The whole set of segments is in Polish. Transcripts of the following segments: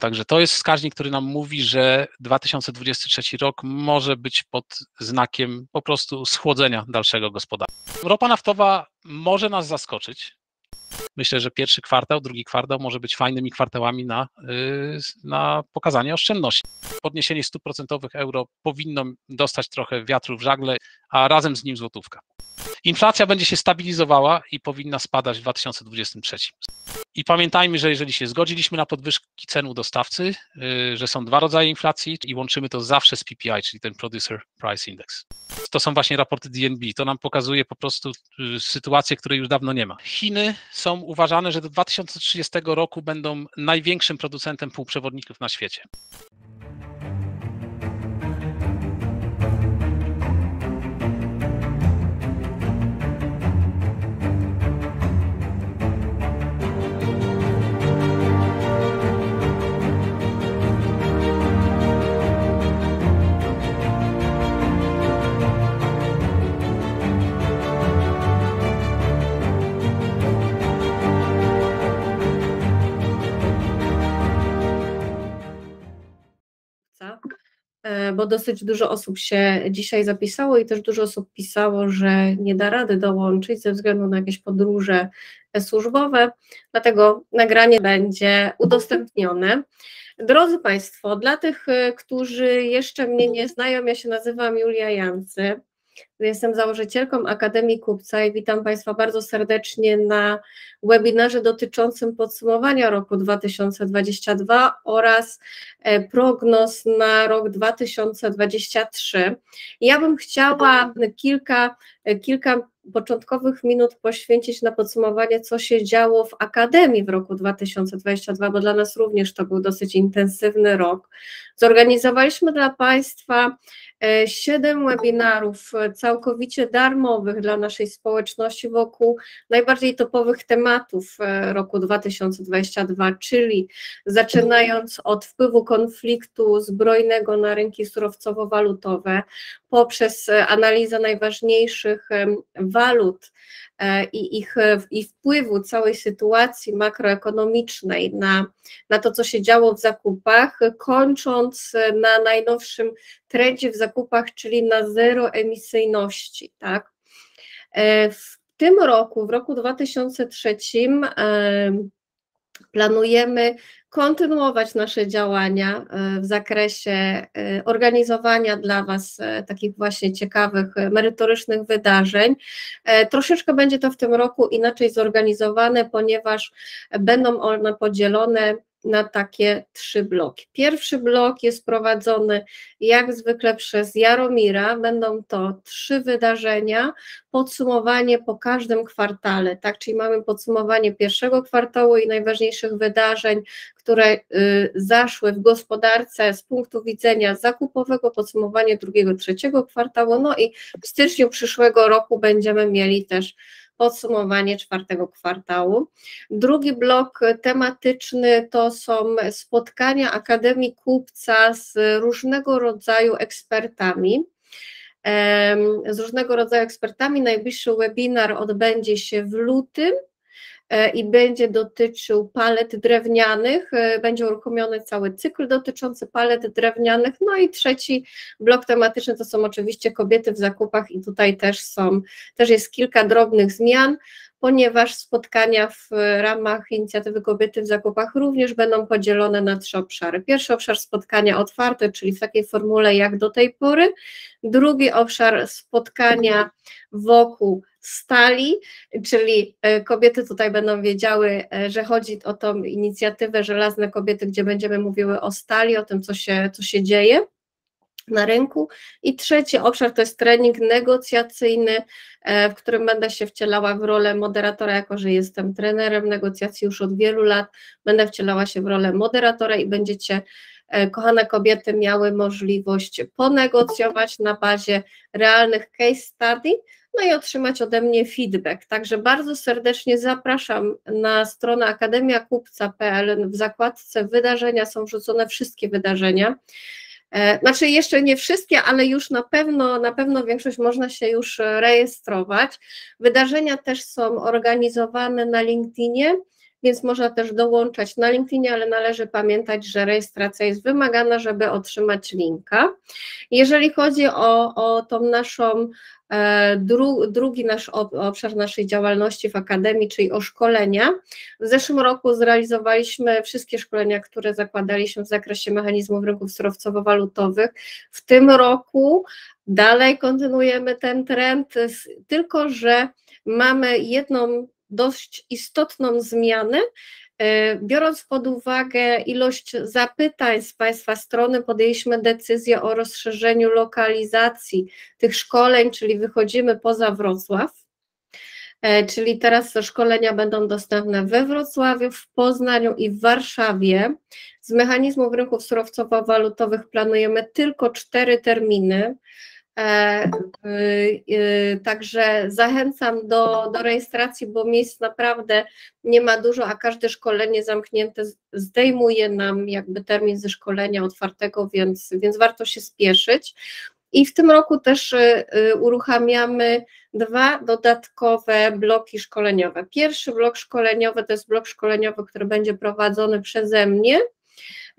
Także to jest wskaźnik, który nam mówi, że 2023 rok może być pod znakiem po prostu schłodzenia dalszego gospodarki. Ropa naftowa może nas zaskoczyć. Myślę, że pierwszy kwartał, drugi kwartał może być fajnymi kwartałami na pokazanie oszczędności. Podniesienie stóp procentowych euro powinno dostać trochę wiatru w żagle, a razem z nim złotówka. Inflacja będzie się stabilizowała i powinna spadać w 2023. I pamiętajmy, że jeżeli się zgodziliśmy na podwyżki cen u dostawcy, że są dwa rodzaje inflacji i łączymy to zawsze z PPI, czyli ten Producer Price Index. To są właśnie raporty DNB. To nam pokazuje po prostu sytuację, której już dawno nie ma. Chiny są uważane, że do 2030 roku będą największym producentem półprzewodników na świecie. Bo dosyć dużo osób się dzisiaj zapisało i też dużo osób pisało, że nie da rady dołączyć ze względu na jakieś podróże służbowe, dlatego nagranie będzie udostępnione. Drodzy Państwo, dla tych, którzy jeszcze mnie nie znają, ja się nazywam Julia Jancy, jestem założycielką Akademii Kupca i witam Państwa bardzo serdecznie na webinarze dotyczącym podsumowania roku 2022 oraz prognoz na rok 2023. Ja bym chciała kilka początkowych minut poświęcić na podsumowanie, co się działo w Akademii w roku 2022, bo dla nas również to był dosyć intensywny rok. Zorganizowaliśmy dla Państwa 7 webinarów całkowicie darmowych dla naszej społeczności wokół najbardziej topowych tematów roku 2022, czyli zaczynając od wpływu konfliktu zbrojnego na rynki surowcowo-walutowe, poprzez analizę najważniejszych walut i wpływu całej sytuacji makroekonomicznej na to, co się działo w zakupach, kończąc na najnowszym trendzie w zakupach, czyli na zeroemisyjności, tak? W tym roku, w roku 2003, planujemy kontynuować nasze działania w zakresie organizowania dla Was takich właśnie ciekawych, merytorycznych wydarzeń. Troszeczkę będzie to w tym roku inaczej zorganizowane, ponieważ będą one podzielone na takie 3 bloki. Pierwszy blok jest prowadzony jak zwykle przez Jaromira, będą to 3 wydarzenia, podsumowanie po każdym kwartale, tak, czyli mamy podsumowanie pierwszego kwartału i najważniejszych wydarzeń, które zaszły w gospodarce z punktu widzenia zakupowego, podsumowanie drugiego, trzeciego kwartału, no i w styczniu przyszłego roku będziemy mieli też podsumowanie czwartego kwartału. Drugi blok tematyczny to są spotkania Akademii Kupca z różnego rodzaju ekspertami. Najbliższy webinar odbędzie się w lutym i będzie dotyczył palet drewnianych, będzie uruchomiony cały cykl dotyczący palet drewnianych, no i trzeci blok tematyczny to są oczywiście kobiety w zakupach i tutaj też jest kilka drobnych zmian, ponieważ spotkania w ramach inicjatywy Kobiety w Zakupach również będą podzielone na 3 obszary. Pierwszy obszar spotkania otwarte, czyli w takiej formule jak do tej pory. Drugi obszar spotkania wokół stali, czyli kobiety tutaj będą wiedziały, że chodzi o tą inicjatywę Żelazne Kobiety, gdzie będziemy mówiły o stali, o tym, co się dzieje na rynku. I trzeci obszar to jest trening negocjacyjny, w którym będę się wcielała w rolę moderatora, jako że jestem trenerem negocjacji już od wielu lat, będę wcielała się w rolę moderatora i będziecie, kochane kobiety, miały możliwość ponegocjować na bazie realnych case study, no i otrzymać ode mnie feedback. Także bardzo serdecznie zapraszam na stronę akademiakupca.pl. W zakładce wydarzenia są wrzucone wszystkie wydarzenia. Znaczy jeszcze nie wszystkie, ale już na pewno większość można się już rejestrować. Wydarzenia też są organizowane na LinkedInie więc można też dołączać na LinkedInie, ale należy pamiętać, że rejestracja jest wymagana, żeby otrzymać linka. Jeżeli chodzi o tą naszą drugi nasz obszar naszej działalności w Akademii, czyli o szkolenia. W zeszłym roku zrealizowaliśmy wszystkie szkolenia, które zakładaliśmy w zakresie mechanizmów rynków surowcowo-walutowych. W tym roku dalej kontynuujemy ten trend, tylko że mamy jedną dość istotną zmianę. Biorąc pod uwagę ilość zapytań z Państwa strony, podjęliśmy decyzję o rozszerzeniu lokalizacji tych szkoleń, czyli wychodzimy poza Wrocław, czyli teraz szkolenia będą dostępne we Wrocławiu, w Poznaniu i w Warszawie. Z mechanizmów rynków surowcowo-walutowych planujemy tylko 4 terminy, także zachęcam do rejestracji, bo miejsc naprawdę nie ma dużo, a każde szkolenie zamknięte zdejmuje nam jakby termin ze szkolenia otwartego, więc warto się spieszyć. I w tym roku też uruchamiamy 2 dodatkowe bloki szkoleniowe. Pierwszy blok szkoleniowy to jest blok szkoleniowy, który będzie prowadzony przeze mnie,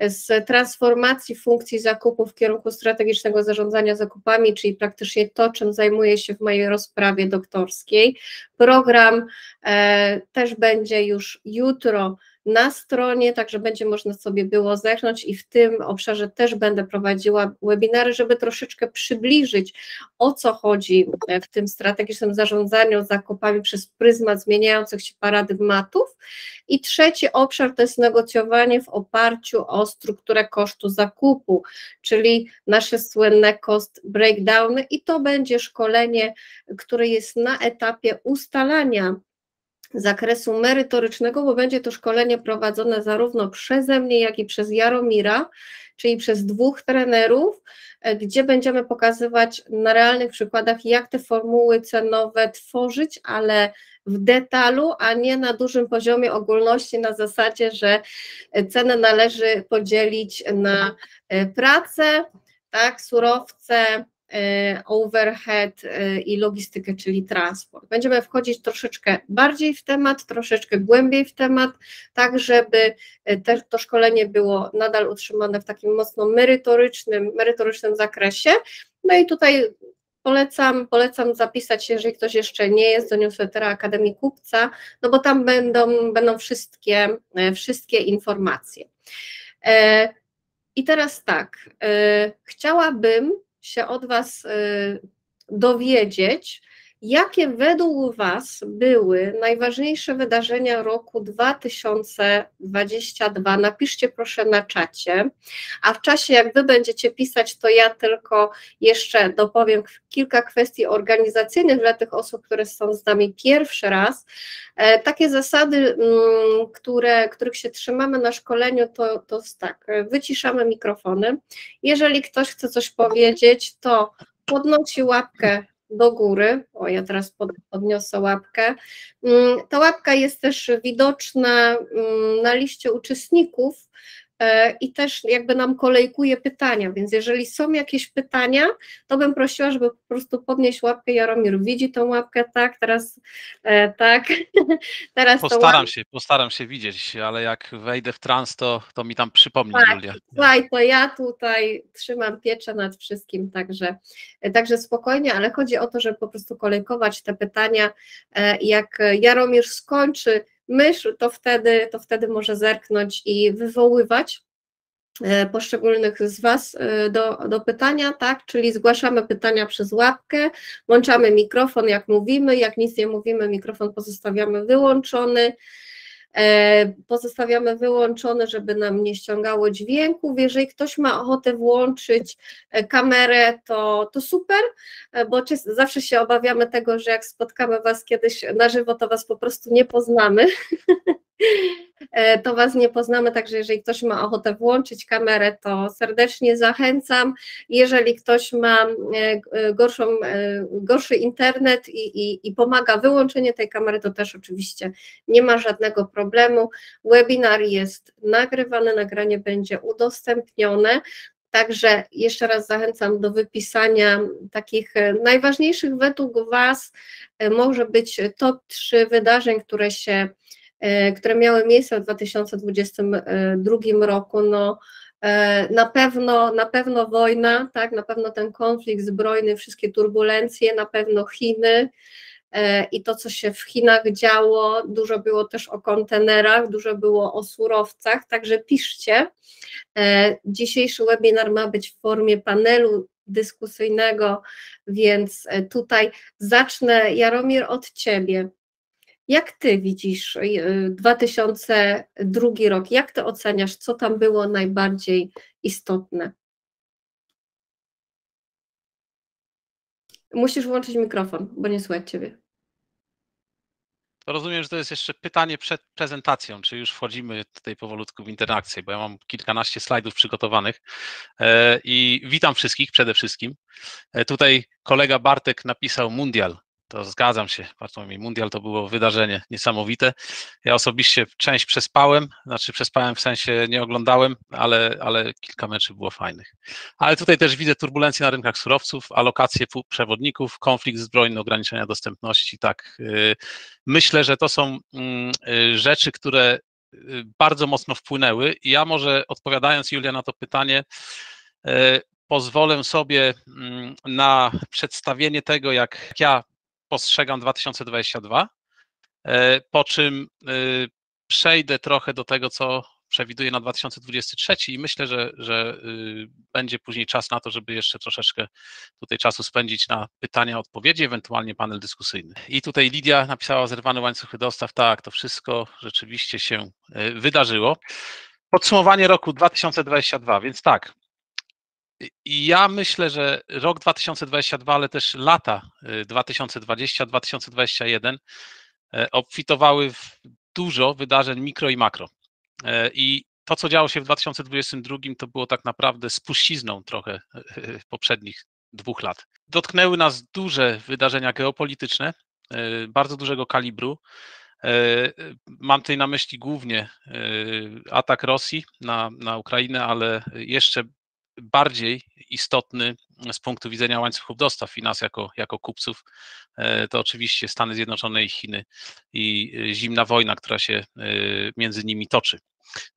z transformacji funkcji zakupów w kierunku strategicznego zarządzania zakupami, czyli praktycznie to, czym zajmuję się w mojej rozprawie doktorskiej. Program też będzie już jutro na stronie, także będzie można sobie było zerknąć i w tym obszarze też będę prowadziła webinary, żeby troszeczkę przybliżyć, o co chodzi w tym strategicznym zarządzaniu zakupami przez pryzmat zmieniających się paradygmatów. I trzeci obszar to jest negocjowanie w oparciu o strukturę kosztu zakupu, czyli nasze słynne cost breakdowny i to będzie szkolenie, które jest na etapie ustalania zakresu merytorycznego, bo będzie to szkolenie prowadzone zarówno przeze mnie, jak i przez Jaromira, czyli przez 2 trenerów, gdzie będziemy pokazywać na realnych przykładach, jak te formuły cenowe tworzyć, ale w detalu, a nie na dużym poziomie ogólności, na zasadzie, że cenę należy podzielić na pracę, tak, surowce, overhead i logistykę, czyli transport. Będziemy wchodzić troszeczkę bardziej w temat, troszeczkę głębiej w temat, tak żeby to szkolenie było nadal utrzymane w takim mocno merytorycznym zakresie. No i tutaj polecam zapisać się, jeżeli ktoś jeszcze nie jest, do newslettera Akademii Kupca, no bo tam będą wszystkie informacje. I teraz tak, chciałabym się od Was dowiedzieć, jakie według Was były najważniejsze wydarzenia roku 2022. Napiszcie proszę na czacie, a w czasie jak Wy będziecie pisać, to ja tylko jeszcze dopowiem kilka kwestii organizacyjnych dla tych osób, które są z nami pierwszy raz. Takie zasady, których się trzymamy na szkoleniu, to jest tak, wyciszamy mikrofony. Jeżeli ktoś chce coś powiedzieć, to podnosi łapkę do góry, o ja teraz podniosę łapkę, ta łapka jest też widoczna na liście uczestników i też jakby nam kolejkuje pytania, więc jeżeli są jakieś pytania, to bym prosiła, żeby po prostu podnieść łapkę. Jaromir widzi tą łapkę, tak, teraz postaram się widzieć, ale jak wejdę w trans, to mi tam przypomni, tak, Julia. Słuchaj, to ja tutaj trzymam pieczę nad wszystkim, także spokojnie, ale chodzi o to, żeby po prostu kolejkować te pytania. Jak Jaromir skończy myśl, to wtedy może zerknąć i wywoływać poszczególnych z Was do pytania, tak? Czyli zgłaszamy pytania przez łapkę, włączamy mikrofon, jak mówimy, jak nic nie mówimy, mikrofon pozostawiamy wyłączony, żeby nam nie ściągało dźwięków. Jeżeli ktoś ma ochotę włączyć kamerę, to super, bo zawsze się obawiamy tego, że jak spotkamy Was kiedyś na żywo, to Was po prostu nie poznamy. Także jeżeli ktoś ma ochotę włączyć kamerę, to serdecznie zachęcam. Jeżeli ktoś ma gorszy internet i pomaga wyłączenie tej kamery, to też oczywiście nie ma żadnego problemu. Webinar jest nagrywany, nagranie będzie udostępnione. Także jeszcze raz zachęcam do wypisania takich najważniejszych według Was, może być top 3 wydarzeń, które się które miały miejsce w 2022 roku, no na pewno wojna, tak, na pewno ten konflikt zbrojny, wszystkie turbulencje, na pewno Chiny i to, co się w Chinach działo, dużo było też o kontenerach, dużo było o surowcach, także piszcie. Dzisiejszy webinar ma być w formie panelu dyskusyjnego, więc tutaj zacznę, Jaromir, od Ciebie. Jak Ty widzisz 2002 rok? Jak Ty oceniasz, co tam było najbardziej istotne? Musisz włączyć mikrofon, bo nie słychać Ciebie. To rozumiem, że to jest jeszcze pytanie przed prezentacją, czy już wchodzimy tutaj powolutku w interakcję, bo ja mam kilkanaście slajdów przygotowanych i witam wszystkich przede wszystkim. Tutaj kolega Bartek napisał mundial. To zgadzam się, Bartłomiej, mundial to było wydarzenie niesamowite. Ja osobiście część przespałem, znaczy przespałem w sensie nie oglądałem, ale kilka meczów było fajnych. Ale tutaj też widzę turbulencje na rynkach surowców, alokacje przewodników, konflikt zbrojny, ograniczenia dostępności. Tak, myślę, że to są rzeczy, które bardzo mocno wpłynęły. I ja może odpowiadając, Julia, na to pytanie, pozwolę sobie na przedstawienie tego, jak ja postrzegam 2022, po czym przejdę trochę do tego, co przewiduję na 2023 i myślę, że będzie później czas na to, żeby jeszcze troszeczkę tutaj czasu spędzić na pytania, odpowiedzi, ewentualnie panel dyskusyjny. I tutaj Lidia napisała zerwane łańcuchy dostaw. Tak, to wszystko rzeczywiście się wydarzyło. Podsumowanie roku 2022, więc tak. Ja myślę, że rok 2022, ale też lata 2020-2021 obfitowały w dużo wydarzeń mikro i makro. I to, co działo się w 2022, to było tak naprawdę spuścizną trochę poprzednich 2 lat. Dotknęły nas duże wydarzenia geopolityczne, bardzo dużego kalibru. Mam tutaj na myśli głównie atak Rosji na Ukrainę, ale jeszcze bardziej istotny z punktu widzenia łańcuchów dostaw i nas jako kupców, to oczywiście Stany Zjednoczone i Chiny i zimna wojna, która się między nimi toczy.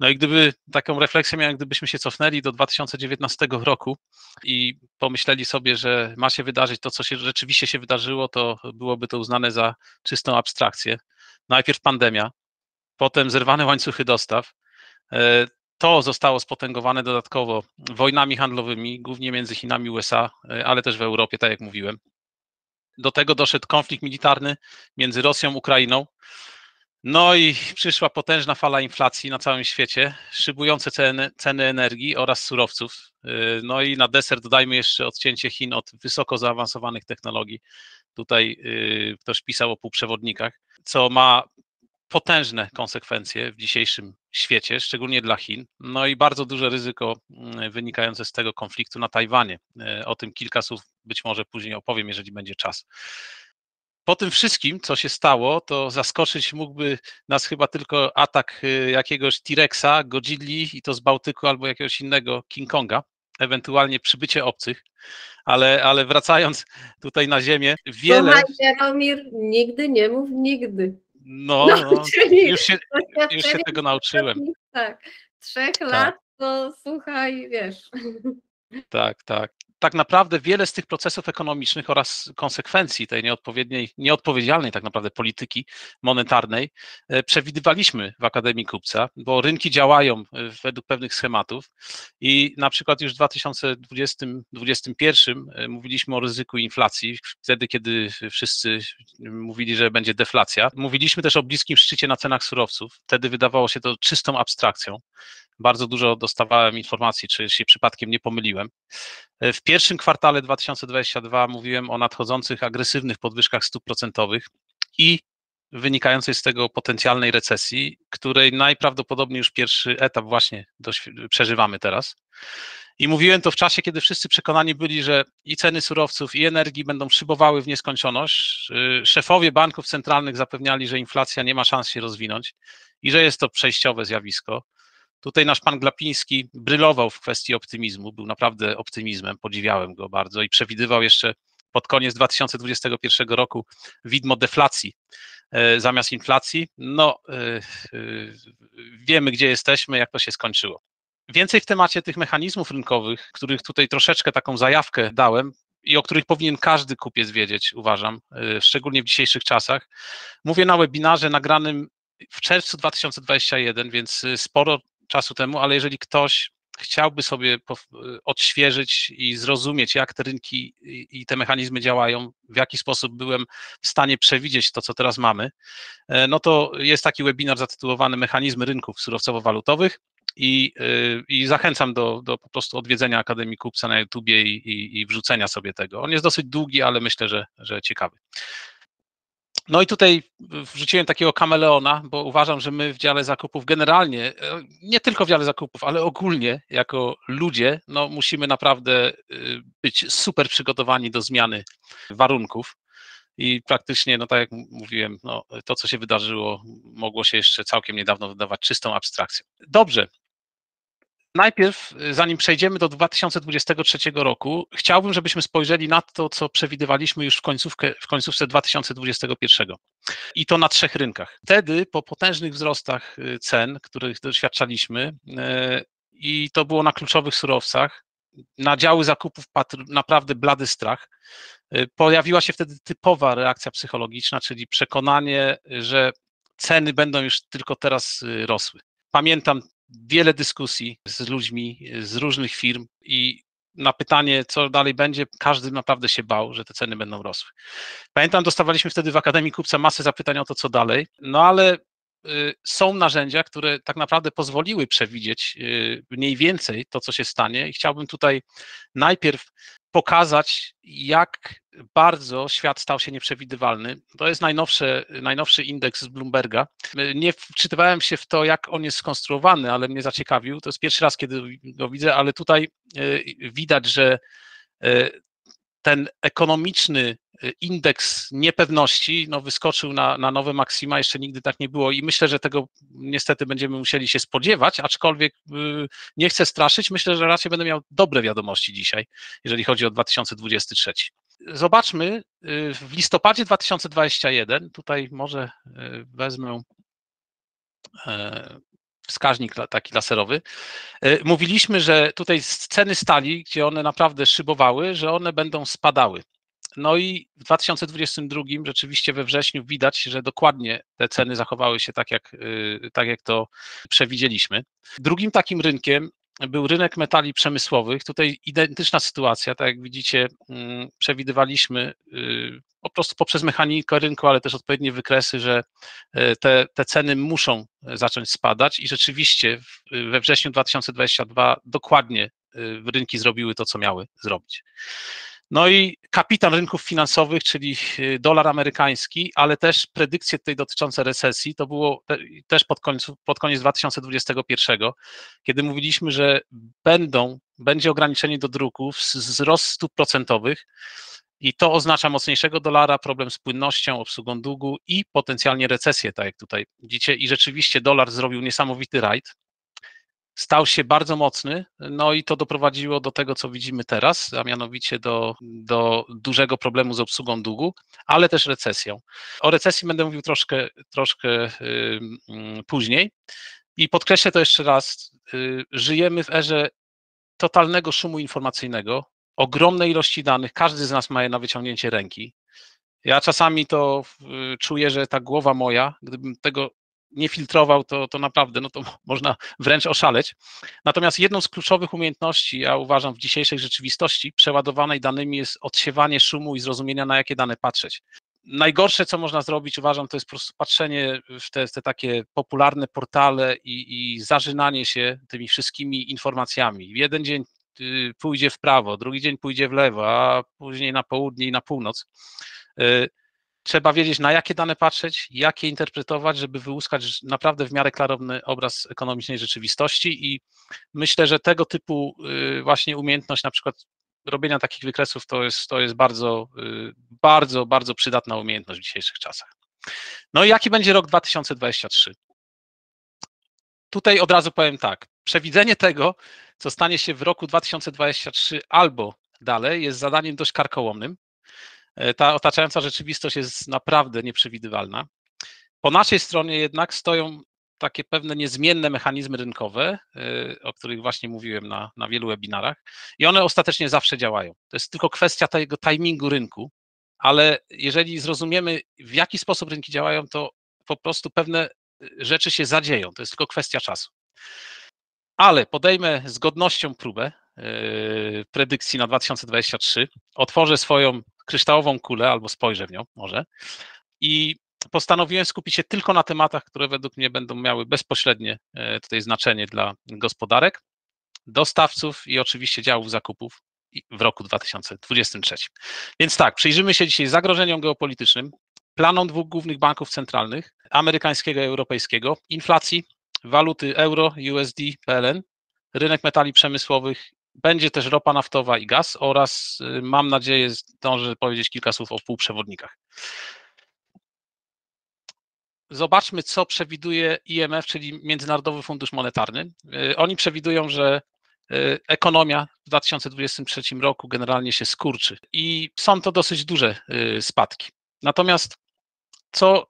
No i gdyby taką refleksję miałem, gdybyśmy się cofnęli do 2019 roku i pomyśleli sobie, że ma się wydarzyć to, co się rzeczywiście się wydarzyło, to byłoby to uznane za czystą abstrakcję. Najpierw pandemia, potem zerwane łańcuchy dostaw. To zostało spotęgowane dodatkowo wojnami handlowymi, głównie między Chinami i USA, ale też w Europie, tak jak mówiłem. Do tego doszedł konflikt militarny między Rosją i Ukrainą. No i przyszła potężna fala inflacji na całym świecie, szybujące ceny energii oraz surowców. No i na deser dodajmy jeszcze odcięcie Chin od wysoko zaawansowanych technologii. Tutaj ktoś pisał o półprzewodnikach, co ma potężne konsekwencje w dzisiejszym świecie, szczególnie dla Chin, no i bardzo duże ryzyko wynikające z tego konfliktu na Tajwanie. O tym kilka słów być może później opowiem, jeżeli będzie czas. Po tym wszystkim, co się stało, to zaskoczyć mógłby nas chyba tylko atak jakiegoś T-Rexa, Godzilli i to z Bałtyku albo jakiegoś innego King Konga, ewentualnie przybycie obcych, ale wracając tutaj na ziemię, wiele... Słuchaj, Jaromir, nigdy nie mów nigdy. No już się tego nauczyłem. Tak, 3 lat to słuchaj, wiesz. Tak. Tak naprawdę wiele z tych procesów ekonomicznych oraz konsekwencji tej nieodpowiedzialnej tak naprawdę polityki monetarnej przewidywaliśmy w Akademii Kupca, bo rynki działają według pewnych schematów i na przykład już w 2020-2021 mówiliśmy o ryzyku inflacji, wtedy kiedy wszyscy mówili, że będzie deflacja. Mówiliśmy też o bliskim szczycie na cenach surowców, wtedy wydawało się to czystą abstrakcją. Bardzo dużo dostawałem informacji, czy się przypadkiem nie pomyliłem. W pierwszym kwartale 2022 mówiłem o nadchodzących agresywnych podwyżkach stóp procentowych i wynikającej z tego potencjalnej recesji, której najprawdopodobniej już pierwszy etap właśnie przeżywamy teraz. I mówiłem to w czasie, kiedy wszyscy przekonani byli, że i ceny surowców, i energii będą szybowały w nieskończoność. Szefowie banków centralnych zapewniali, że inflacja nie ma szans się rozwinąć i że jest to przejściowe zjawisko. Tutaj nasz pan Glapiński brylował w kwestii optymizmu, był naprawdę optymizmem, podziwiałem go bardzo i przewidywał jeszcze pod koniec 2021 roku widmo deflacji zamiast inflacji. No, wiemy, gdzie jesteśmy, jak to się skończyło. Więcej w temacie tych mechanizmów rynkowych, których tutaj troszeczkę taką zajawkę dałem i o których powinien każdy kupiec wiedzieć, uważam, szczególnie w dzisiejszych czasach. Mówię na webinarze nagranym w czerwcu 2021, więc sporo czasu temu, ale jeżeli ktoś chciałby sobie odświeżyć i zrozumieć, jak te rynki i te mechanizmy działają, w jaki sposób byłem w stanie przewidzieć to, co teraz mamy, no to jest taki webinar zatytułowany Mechanizmy rynków surowcowo-walutowych i zachęcam do po prostu odwiedzenia Akademii Kupca na YouTubie i wrzucenia sobie tego. On jest dosyć długi, ale myślę, że ciekawy. No i tutaj wrzuciłem takiego kameleona, bo uważam, że my w dziale zakupów generalnie, nie tylko w dziale zakupów, ale ogólnie jako ludzie, no musimy naprawdę być super przygotowani do zmiany warunków i praktycznie, no tak jak mówiłem, no to, co się wydarzyło, mogło się jeszcze całkiem niedawno wydawać czystą abstrakcją. Dobrze. Najpierw, zanim przejdziemy do 2023 roku, chciałbym, żebyśmy spojrzeli na to, co przewidywaliśmy już w końcówce 2021 i to na trzech rynkach. Wtedy po potężnych wzrostach cen, których doświadczaliśmy i to było na kluczowych surowcach, na działy zakupów padł naprawdę blady strach. Pojawiła się wtedy typowa reakcja psychologiczna, czyli przekonanie, że ceny będą już tylko teraz rosły. Pamiętam wiele dyskusji z ludźmi z różnych firm i na pytanie, co dalej będzie, każdy naprawdę się bał, że te ceny będą rosły. Pamiętam, dostawaliśmy wtedy w Akademii Kupca masę zapytań o to, co dalej, no ale są narzędzia, które tak naprawdę pozwoliły przewidzieć mniej więcej to, co się stanie i chciałbym tutaj najpierw pokazać, jak bardzo świat stał się nieprzewidywalny. To jest najnowszy indeks z Bloomberga. Nie wczytywałem się w to, jak on jest skonstruowany, ale mnie zaciekawił. To jest pierwszy raz, kiedy go widzę, ale tutaj widać, że ten ekonomiczny indeks niepewności no, wyskoczył na nowe maksima, jeszcze nigdy tak nie było i myślę, że tego niestety będziemy musieli się spodziewać, aczkolwiek nie chcę straszyć, myślę, że raczej będę miał dobre wiadomości dzisiaj, jeżeli chodzi o 2023. Zobaczmy, w listopadzie 2021, tutaj może wezmę wskaźnik taki laserowy, mówiliśmy, że tutaj ceny stali, gdzie one naprawdę szybowały, że one będą spadały. No i w 2022 rzeczywiście we wrześniu widać, że dokładnie te ceny zachowały się tak jak to przewidzieliśmy. Drugim takim rynkiem był rynek metali przemysłowych. Tutaj identyczna sytuacja, tak jak widzicie, przewidywaliśmy po prostu poprzez mechanikę rynku, ale też odpowiednie wykresy, że te ceny muszą zacząć spadać i rzeczywiście we wrześniu 2022 dokładnie rynki zrobiły to, co miały zrobić. No i kapitan rynków finansowych, czyli dolar amerykański, ale też predykcje tutaj dotyczące recesji, to było też pod koniec 2021, kiedy mówiliśmy, że będzie ograniczenie do druków, wzrost stóp procentowych i to oznacza mocniejszego dolara, problem z płynnością, obsługą długu i potencjalnie recesję, tak jak tutaj widzicie. I rzeczywiście dolar zrobił niesamowity rajd. Stał się bardzo mocny, no i to doprowadziło do tego, co widzimy teraz, a mianowicie do dużego problemu z obsługą długu, ale też recesją. O recesji będę mówił troszkę później i podkreślę to jeszcze raz, żyjemy w erze totalnego szumu informacyjnego, ogromnej ilości danych, każdy z nas ma je na wyciągnięcie ręki. Ja czasami to czuję, że ta głowa moja, gdybym tego nie filtrował, to naprawdę, no to można wręcz oszaleć. Natomiast jedną z kluczowych umiejętności, ja uważam, w dzisiejszej rzeczywistości przeładowanej danymi jest odsiewanie szumu i zrozumienia, na jakie dane patrzeć. Najgorsze, co można zrobić, uważam, to jest po prostu patrzenie w te takie popularne portale i zażynanie się tymi wszystkimi informacjami. W jeden dzień pójdzie w prawo, drugi dzień pójdzie w lewo, a później na południe i na północ. Trzeba wiedzieć, na jakie dane patrzeć, jak je interpretować, żeby wyłuskać naprawdę w miarę klarowny obraz ekonomicznej rzeczywistości i myślę, że tego typu właśnie umiejętność na przykład robienia takich wykresów to jest bardzo, bardzo, bardzo przydatna umiejętność w dzisiejszych czasach. No i jaki będzie rok 2023? Tutaj od razu powiem tak, przewidzenie tego, co stanie się w roku 2023 albo dalej jest zadaniem dość karkołomnym. ta otaczająca rzeczywistość jest naprawdę nieprzewidywalna. Po naszej stronie jednak stoją takie pewne niezmienne mechanizmy rynkowe, o których właśnie mówiłem na wielu webinarach i one ostatecznie zawsze działają. To jest tylko kwestia tego timingu rynku, ale jeżeli zrozumiemy, w jaki sposób rynki działają, to po prostu pewne rzeczy się zadzieją, to jest tylko kwestia czasu. Ale podejmę z godnością próbę predykcji na 2023, otworzę swoją kryształową kulę albo spojrzę w nią może i postanowiłem skupić się tylko na tematach, które według mnie będą miały bezpośrednie tutaj znaczenie dla gospodarek, dostawców i oczywiście działów zakupów w roku 2023. Więc tak, przyjrzymy się dzisiaj zagrożeniom geopolitycznym, planom dwóch głównych banków centralnych, amerykańskiego i europejskiego, inflacji, waluty euro, USD, PLN, rynek metali przemysłowych, będzie też ropa naftowa i gaz oraz, mam nadzieję, zdążę powiedzieć kilka słów o półprzewodnikach. Zobaczmy, co przewiduje IMF, czyli Międzynarodowy Fundusz Monetarny. Oni przewidują, że ekonomia w 2023 roku generalnie się skurczy i są to dosyć duże spadki. Natomiast co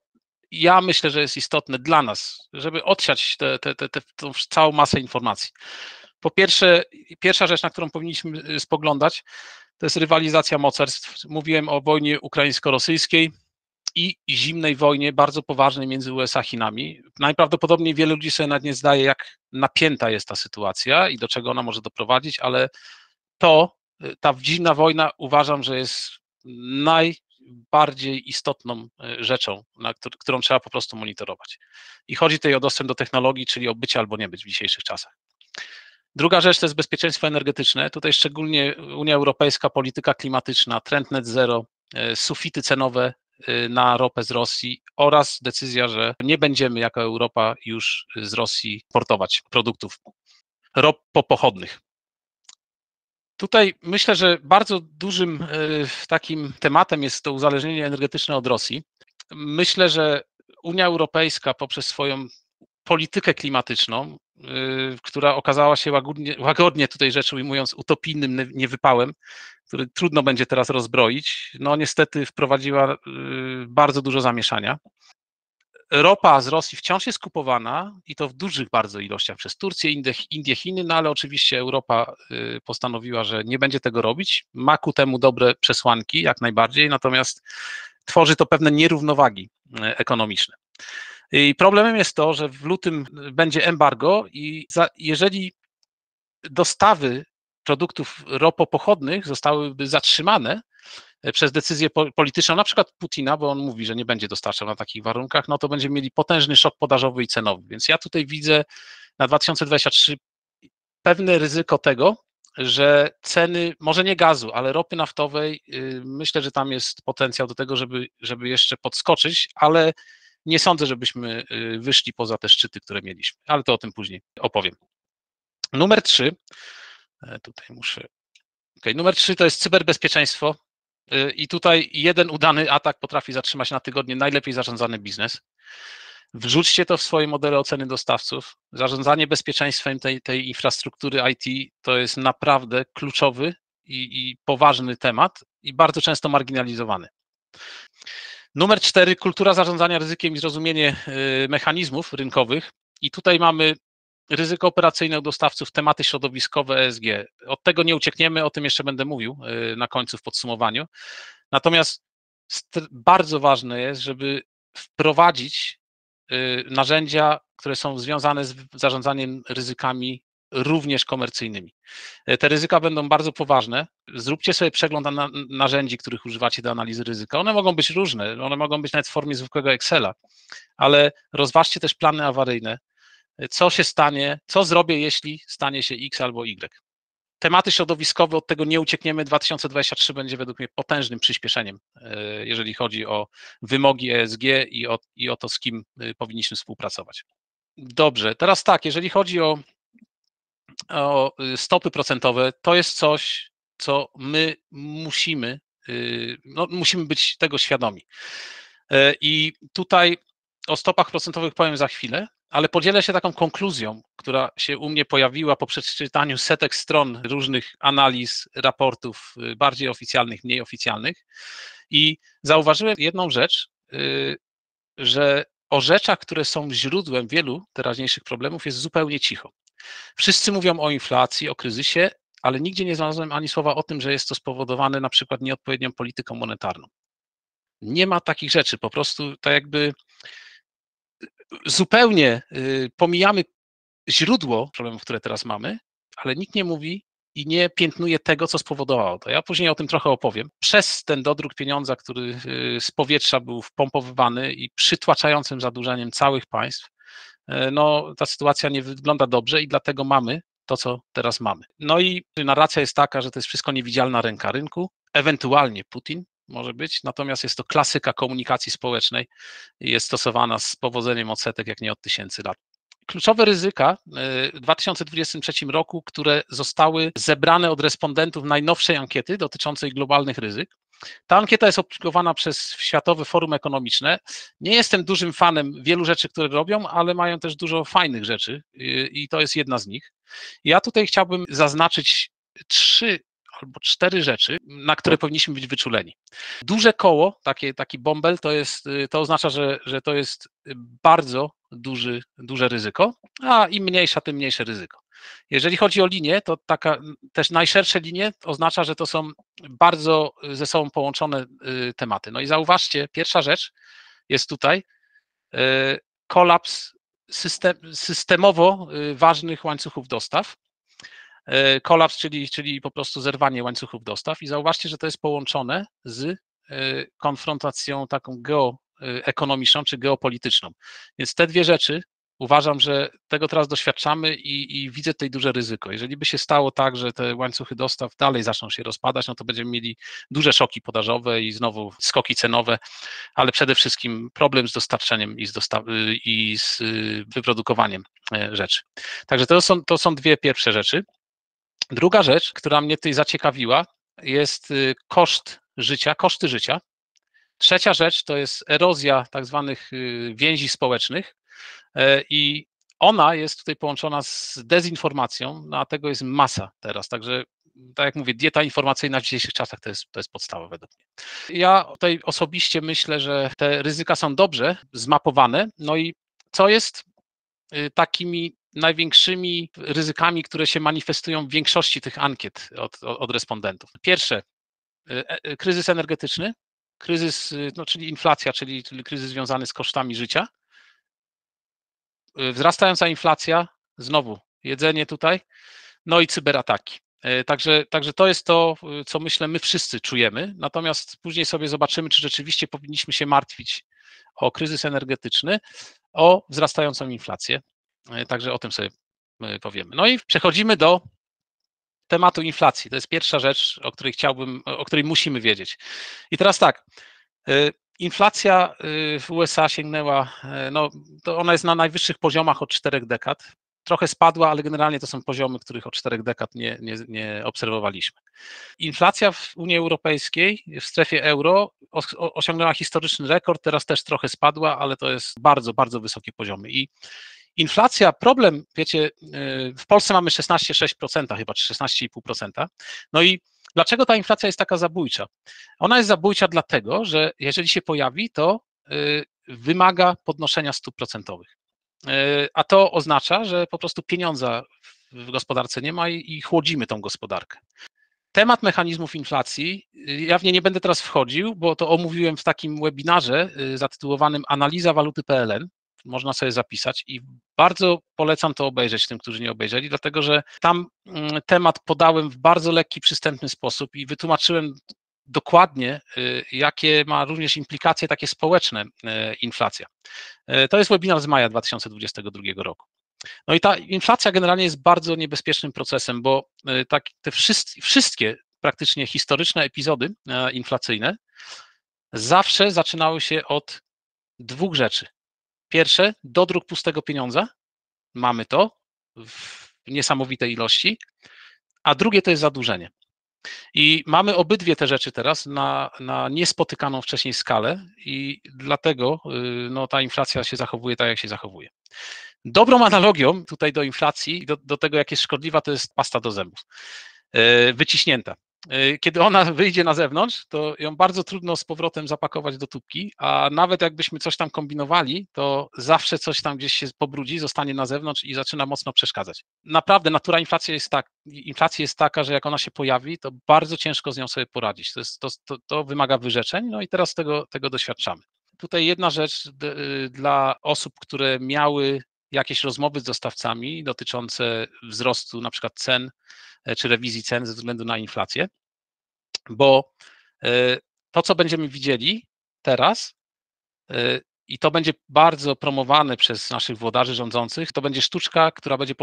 ja myślę, że jest istotne dla nas, żeby odsiać tą całą masę informacji. Po pierwsze, pierwsza rzecz, na którą powinniśmy spoglądać, to jest rywalizacja mocarstw. Mówiłem o wojnie ukraińsko-rosyjskiej i zimnej wojnie bardzo poważnej między USA a Chinami. Najprawdopodobniej wielu ludzi sobie nawet nie zdaje, jak napięta jest ta sytuacja i do czego ona może doprowadzić, ale ta zimna wojna uważam, że jest najbardziej istotną rzeczą, którą trzeba po prostu monitorować. I chodzi tutaj o dostęp do technologii, czyli o być albo nie być w dzisiejszych czasach. Druga rzecz to jest bezpieczeństwo energetyczne. Tutaj szczególnie Unia Europejska, polityka klimatyczna, trend net zero, sufity cenowe na ropę z Rosji oraz decyzja, że nie będziemy jako Europa już z Rosji importować produktów ropopochodnych. Tutaj myślę, że bardzo dużym takim tematem jest to uzależnienie energetyczne od Rosji. Myślę, że Unia Europejska poprzez swoją politykę klimatyczną, która okazała się łagodnie tutaj rzecz ujmując utopijnym niewypałem, który trudno będzie teraz rozbroić, no niestety wprowadziła bardzo dużo zamieszania. Ropa z Rosji wciąż jest kupowana i to w dużych bardzo ilościach przez Turcję, Indie, Chiny, no ale oczywiście Europa postanowiła, że nie będzie tego robić. Ma ku temu dobre przesłanki jak najbardziej, natomiast tworzy to pewne nierównowagi ekonomiczne. I problemem jest to, że w lutym będzie embargo i jeżeli dostawy produktów ropopochodnych zostałyby zatrzymane przez decyzję polityczną, na przykład Putina, bo on mówi, że nie będzie dostarczał na takich warunkach, no to będziemy mieli potężny szok podażowy i cenowy. Więc ja tutaj widzę na 2023 pewne ryzyko tego, że ceny, może nie gazu, ale ropy naftowej, myślę, że tam jest potencjał do tego, żeby jeszcze podskoczyć, ale nie sądzę, żebyśmy wyszli poza te szczyty, które mieliśmy, ale to o tym później opowiem. Numer 3, tutaj muszę... Numer 3 to jest cyberbezpieczeństwo i tutaj jeden udany atak potrafi zatrzymać na tygodnie najlepiej zarządzany biznes. Wrzućcie to w swoje modele oceny dostawców. Zarządzanie bezpieczeństwem tej infrastruktury IT to jest naprawdę kluczowy i poważny temat i bardzo często marginalizowany. Numer 4, kultura zarządzania ryzykiem i zrozumienie mechanizmów rynkowych. I tutaj mamy ryzyko operacyjne u dostawców, tematy środowiskowe, ESG. Od tego nie uciekniemy, o tym jeszcze będę mówił na końcu w podsumowaniu. Natomiast bardzo ważne jest, żeby wprowadzić narzędzia, które są związane z zarządzaniem ryzykami również komercyjnymi. Te ryzyka będą bardzo poważne. Zróbcie sobie przegląd narzędzi, których używacie do analizy ryzyka. One mogą być różne, one mogą być nawet w formie zwykłego Excela, ale rozważcie też plany awaryjne. Co się stanie, co zrobię, jeśli stanie się X albo Y. Tematy środowiskowe, od tego nie uciekniemy. 2023 będzie według mnie potężnym przyspieszeniem, jeżeli chodzi o wymogi ESG i o to, z kim powinniśmy współpracować. Dobrze, teraz tak, jeżeli chodzi o stopy procentowe, to jest coś, co my musimy być tego świadomi. I tutaj o stopach procentowych powiem za chwilę, ale podzielę się taką konkluzją, która się u mnie pojawiła po przeczytaniu setek stron różnych analiz, raportów bardziej oficjalnych, mniej oficjalnych. I zauważyłem jedną rzecz, że o rzeczach, które są źródłem wielu teraźniejszych problemów, jest zupełnie cicho. Wszyscy mówią o inflacji, o kryzysie, ale nigdzie nie znalazłem ani słowa o tym, że jest to spowodowane na przykład nieodpowiednią polityką monetarną. Nie ma takich rzeczy, po prostu tak jakby zupełnie pomijamy źródło problemów, które teraz mamy, ale nikt nie mówi i nie piętnuje tego, co spowodowało to. Ja później o tym trochę opowiem. Przez ten dodruk pieniądza, który z powietrza był wpompowywany i przytłaczającym zadłużeniem całych państw, no ta sytuacja nie wygląda dobrze i dlatego mamy to, co teraz mamy. No i narracja jest taka, że to jest wszystko niewidzialna ręka rynku, ewentualnie Putin może być, natomiast jest to klasyka komunikacji społecznej i jest stosowana z powodzeniem od setek, jak nie od tysięcy lat. Kluczowe ryzyka w 2023 roku, które zostały zebrane od respondentów najnowszej ankiety dotyczącej globalnych ryzyk. Ta ankieta jest opublikowana przez Światowe Forum Ekonomiczne. Nie jestem dużym fanem wielu rzeczy, które robią, ale mają też dużo fajnych rzeczy i to jest jedna z nich. Ja tutaj chciałbym zaznaczyć 3 albo 4 rzeczy, na które powinniśmy być wyczuleni. Duże koło, taki bąbel, to oznacza, że to jest bardzo duże ryzyko, a im mniejsza, tym mniejsze ryzyko. Jeżeli chodzi o linię, to taka też najszersze linie oznacza, że to są bardzo ze sobą połączone tematy. No i zauważcie, pierwsza rzecz jest tutaj kolaps systemowo ważnych łańcuchów dostaw. Kolaps, czyli po prostu zerwanie łańcuchów dostaw i zauważcie, że to jest połączone z konfrontacją taką geoekonomiczną czy geopolityczną. Więc te dwie rzeczy uważam, że tego teraz doświadczamy i widzę tutaj duże ryzyko. Jeżeli by się stało tak, że te łańcuchy dostaw dalej zaczną się rozpadać, no to będziemy mieli duże szoki podażowe i znowu skoki cenowe, ale przede wszystkim problem z dostarczeniem i z wyprodukowaniem rzeczy. Także to są dwie pierwsze rzeczy. Druga rzecz, która mnie tutaj zaciekawiła, jest koszty życia. Trzecia rzecz to jest erozja tak zwanych więzi społecznych i ona jest tutaj połączona z dezinformacją, no a tego jest masa teraz, także tak jak mówię, dieta informacyjna w dzisiejszych czasach to jest podstawa według mnie. Ja tutaj osobiście myślę, że te ryzyka są dobrze zmapowane, no i co jest takimi największymi ryzykami, które się manifestują w większości tych ankiet od respondentów. Pierwsze, kryzys energetyczny, kryzys, no, czyli inflacja, czyli kryzys związany z kosztami życia. Wzrastająca inflacja, znowu jedzenie tutaj, no i cyberataki. Także to jest to, co myślę my wszyscy czujemy, natomiast później sobie zobaczymy, czy rzeczywiście powinniśmy się martwić o kryzys energetyczny, o wzrastającą inflację. Także o tym sobie powiemy. No i przechodzimy do tematu inflacji. To jest pierwsza rzecz, o której musimy wiedzieć. I teraz tak, inflacja w USA sięgnęła, no to ona jest na najwyższych poziomach od 4 dekad. Trochę spadła, ale generalnie to są poziomy, których od 4 dekad nie obserwowaliśmy. Inflacja w Unii Europejskiej, w strefie euro osiągnęła historyczny rekord, teraz też trochę spadła, ale to jest bardzo, bardzo wysokie poziomy. I inflacja, problem, wiecie, w Polsce mamy 16,6% chyba, czy 16,5%. No i dlaczego ta inflacja jest taka zabójcza? Ona jest zabójcza dlatego, że jeżeli się pojawi, to wymaga podnoszenia stóp procentowych. A to oznacza, że po prostu pieniądza w gospodarce nie ma i chłodzimy tą gospodarkę. Temat mechanizmów inflacji, ja w nie nie będę teraz wchodził, bo to omówiłem w takim webinarze zatytułowanym Analiza waluty PLN. Można sobie zapisać i bardzo polecam to obejrzeć tym, którzy nie obejrzeli, dlatego że tam temat podałem w bardzo lekki, przystępny sposób i wytłumaczyłem dokładnie, jakie ma również implikacje takie społeczne inflacja. To jest webinar z maja 2022 roku. No i ta inflacja generalnie jest bardzo niebezpiecznym procesem, bo tak te wszystkie praktycznie historyczne epizody inflacyjne zawsze zaczynały się od dwóch rzeczy. Pierwsze, dodruk pustego pieniądza, mamy to w niesamowitej ilości, a drugie to jest zadłużenie. I mamy obydwie te rzeczy teraz na niespotykaną wcześniej skalę i dlatego no, ta inflacja się zachowuje tak, jak się zachowuje. Dobrą analogią tutaj do inflacji, do tego, jak jest szkodliwa, to jest pasta do zębów, wyciśnięta. kiedy ona wyjdzie na zewnątrz, to ją bardzo trudno z powrotem zapakować do tubki, a nawet jakbyśmy coś tam kombinowali, to zawsze coś tam gdzieś się pobrudzi, zostanie na zewnątrz i zaczyna mocno przeszkadzać. Naprawdę natura inflacji jest taka, że jak ona się pojawi, to bardzo ciężko z nią sobie poradzić. To wymaga wyrzeczeń, no i teraz tego doświadczamy. Tutaj jedna rzecz dla osób, które miały jakieś rozmowy z dostawcami dotyczące wzrostu na przykład cen czy rewizji cen ze względu na inflację, bo to, co będziemy widzieli teraz i to będzie bardzo promowane przez naszych włodarzy rządzących, to będzie sztuczka, która będzie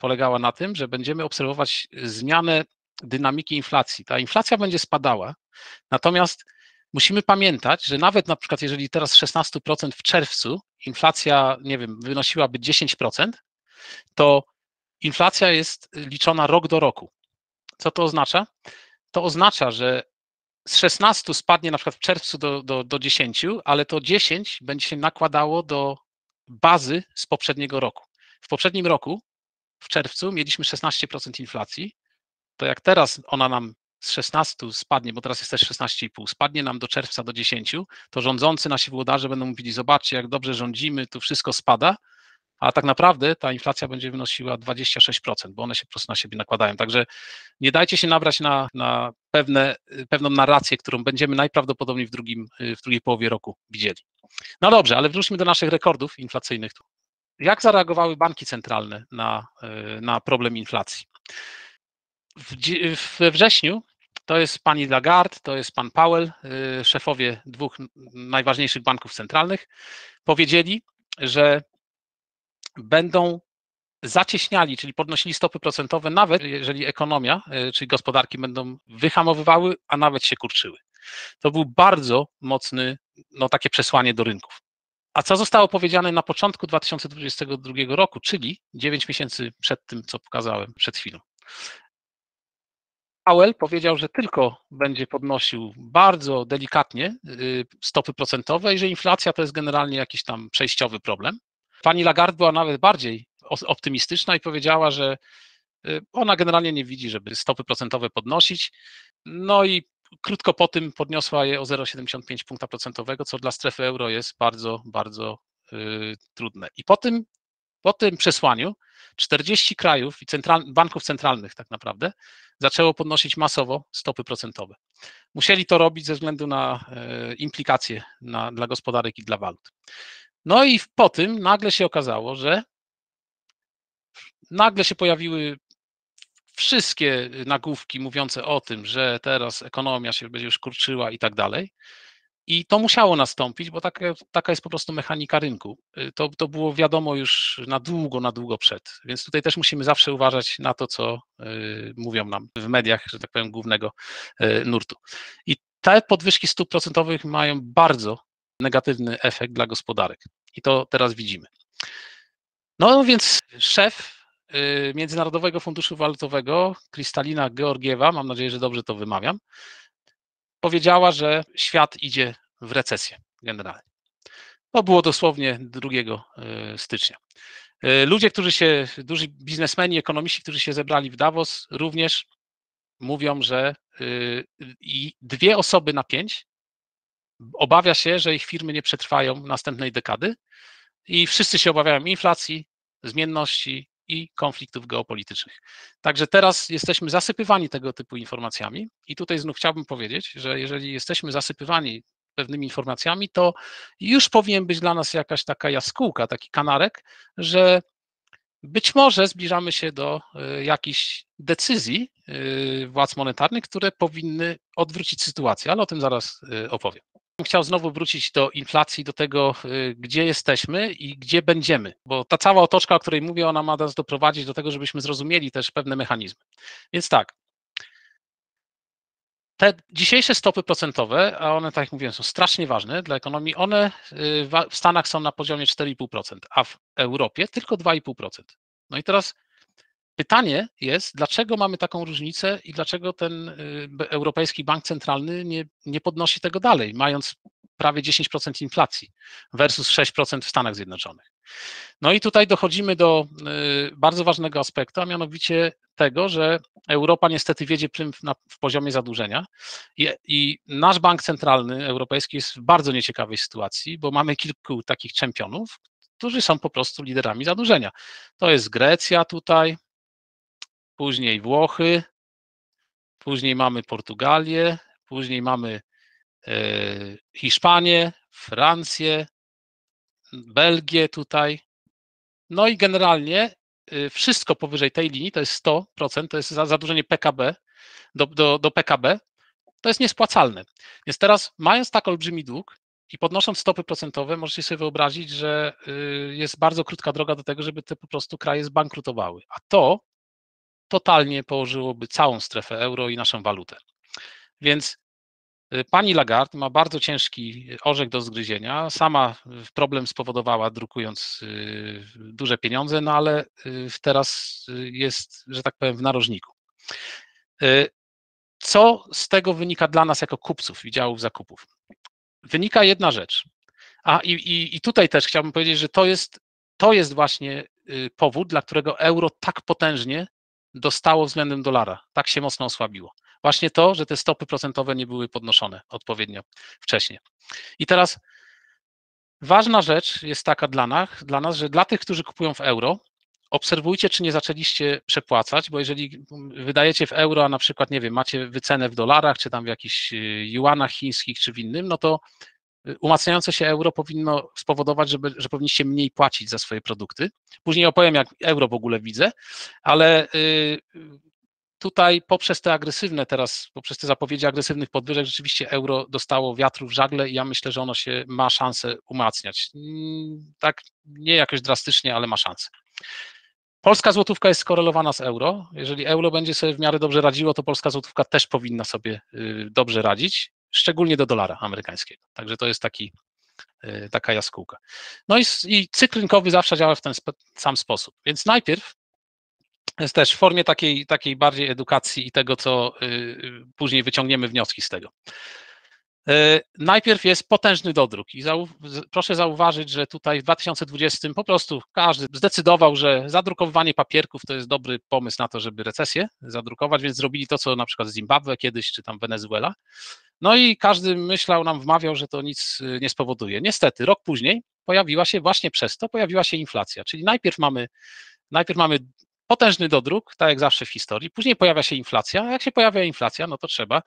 polegała na tym, że będziemy obserwować zmianę dynamiki inflacji. Ta inflacja będzie spadała, natomiast musimy pamiętać, że nawet na przykład jeżeli teraz 16% w czerwcu inflacja, nie wiem, wynosiłaby 10%, to inflacja jest liczona rok do roku. Co to oznacza? To oznacza, że z 16 spadnie na przykład w czerwcu do 10, ale to 10 będzie się nakładało do bazy z poprzedniego roku. W poprzednim roku, w czerwcu, mieliśmy 16% inflacji, to jak teraz ona nam z 16 spadnie, bo teraz jest też 16,5, spadnie nam do czerwca do 10, to rządzący nasi włodarze będą mówili, zobaczcie, jak dobrze rządzimy, tu wszystko spada, a tak naprawdę ta inflacja będzie wynosiła 26%, bo one się po prostu na siebie nakładają. Także nie dajcie się nabrać na pewną narrację, którą będziemy najprawdopodobniej w drugiej połowie roku widzieli. No dobrze, ale wróćmy do naszych rekordów inflacyjnych. Jak zareagowały banki centralne na problem inflacji? We wrześniu to jest pani Lagarde, to jest pan Powell, szefowie dwóch najważniejszych banków centralnych, powiedzieli, że będą zacieśniali, czyli podnosili stopy procentowe, nawet jeżeli ekonomia, czyli gospodarki będą wyhamowywały, a nawet się kurczyły. To był bardzo mocny, no takie przesłanie do rynków. A co zostało powiedziane na początku 2022 roku, czyli 9 miesięcy przed tym, co pokazałem przed chwilą. Powell powiedział, że tylko będzie podnosił bardzo delikatnie stopy procentowe i że inflacja to jest generalnie jakiś tam przejściowy problem. Pani Lagarde była nawet bardziej optymistyczna i powiedziała, że ona generalnie nie widzi, żeby stopy procentowe podnosić. No i krótko po tym podniosła je o 0,75 punkta procentowego, co dla strefy euro jest bardzo, bardzo trudne. I po tym przesłaniu 40 krajów i banków centralnych tak naprawdę zaczęło podnosić masowo stopy procentowe. Musieli to robić ze względu na implikacje dla gospodarek i dla walut. No i po tym nagle się okazało, że nagle się pojawiły wszystkie nagłówki mówiące o tym, że teraz ekonomia się będzie już kurczyła i tak dalej. I to musiało nastąpić, bo taka jest po prostu mechanika rynku. To było wiadomo już na długo przed. Więc tutaj też musimy zawsze uważać na to, co mówią nam w mediach, że tak powiem, głównego nurtu. I te podwyżki stóp procentowych mają bardzo negatywny efekt dla gospodarek. I to teraz widzimy. No więc szef Międzynarodowego Funduszu Walutowego, Krystalina Georgiewa, mam nadzieję, że dobrze to wymawiam, powiedziała, że świat idzie w recesję generalnie. To było dosłownie 2 stycznia. Ludzie, duży biznesmeni, ekonomiści, którzy się zebrali w Davos, również mówią, że i 2 osoby na 5 obawia się, że ich firmy nie przetrwają następnej dekady i wszyscy się obawiają inflacji, zmienności i konfliktów geopolitycznych. Także teraz jesteśmy zasypywani tego typu informacjami i tutaj znów chciałbym powiedzieć, że jeżeli jesteśmy zasypywani pewnymi informacjami, to już powinien być dla nas jakaś taka jaskółka, taki kanarek, że być może zbliżamy się do jakichś decyzji władz monetarnych, które powinny odwrócić sytuację, ale o tym zaraz opowiem. Chciał znowu wrócić do inflacji, do tego, gdzie jesteśmy i gdzie będziemy, bo ta cała otoczka, o której mówię, ona ma nas doprowadzić do tego, żebyśmy zrozumieli też pewne mechanizmy. Więc tak, te dzisiejsze stopy procentowe, a one, tak jak mówiłem, są strasznie ważne dla ekonomii, one w Stanach są na poziomie 4,5%, a w Europie tylko 2,5%. No i teraz pytanie jest, dlaczego mamy taką różnicę i dlaczego ten Europejski Bank Centralny nie podnosi tego dalej, mając prawie 10% inflacji versus 6% w Stanach Zjednoczonych. No i tutaj dochodzimy do bardzo ważnego aspektu, a mianowicie tego, że Europa niestety wiedzie plumb w poziomie zadłużenia i nasz bank centralny europejski jest w bardzo nieciekawej sytuacji, bo mamy kilku takich czempionów, którzy są po prostu liderami zadłużenia. To jest Grecja tutaj, później Włochy, później mamy Portugalię, później mamy Hiszpanię, Francję, Belgię tutaj. No i generalnie wszystko powyżej tej linii, to jest 100%, to jest zadłużenie PKB do PKB, to jest niespłacalne. Więc teraz, mając tak olbrzymi dług i podnosząc stopy procentowe, możecie sobie wyobrazić, że jest bardzo krótka droga do tego, żeby te po prostu kraje zbankrutowały. A to totalnie położyłoby całą strefę euro i naszą walutę. Więc pani Lagarde ma bardzo ciężki orzech do zgryzienia, sama problem spowodowała, drukując duże pieniądze, no ale teraz jest, że tak powiem, w narożniku. Co z tego wynika dla nas jako kupców i działów zakupów? Wynika jedna rzecz, i tutaj też chciałbym powiedzieć, że to jest właśnie powód, dla którego euro tak potężnie dostało względem dolara, tak się mocno osłabiło. Właśnie to, że te stopy procentowe nie były podnoszone odpowiednio wcześniej. I teraz ważna rzecz jest taka dla nas, że dla tych, którzy kupują w euro, obserwujcie, czy nie zaczęliście przepłacać, bo jeżeli wydajecie w euro, a na przykład, nie wiem, macie wycenę w dolarach, czy tam w jakichś juanach chińskich, czy w innym, no to umacniające się euro powinno spowodować, że powinniście mniej płacić za swoje produkty. Później opowiem, jak euro w ogóle widzę, ale tutaj poprzez te zapowiedzi agresywnych podwyżek rzeczywiście euro dostało wiatru w żagle i ja myślę, że ono się ma szansę umacniać. Tak, nie jakoś drastycznie, ale ma szansę. Polska złotówka jest skorelowana z euro. Jeżeli euro będzie sobie w miarę dobrze radziło, to polska złotówka też powinna sobie dobrze radzić, szczególnie do dolara amerykańskiego. Także to jest taka jaskółka. No i cykl rynkowy zawsze działa w ten sam sposób. Więc najpierw jest też w formie takiej bardziej edukacji i tego, co później wyciągniemy wnioski z tego. Najpierw jest potężny dodruk i proszę zauważyć, że tutaj w 2020 po prostu każdy zdecydował, że zadrukowanie papierków to jest dobry pomysł na to, żeby recesję zadrukować, więc zrobili to, co na przykład Zimbabwe kiedyś, czy tam Wenezuela. No i każdy wmawiał, że to nic nie spowoduje. Niestety, rok później właśnie przez to pojawiła się inflacja, czyli najpierw mamy potężny dodruk, tak jak zawsze w historii, później pojawia się inflacja, a jak się pojawia inflacja, no to trzeba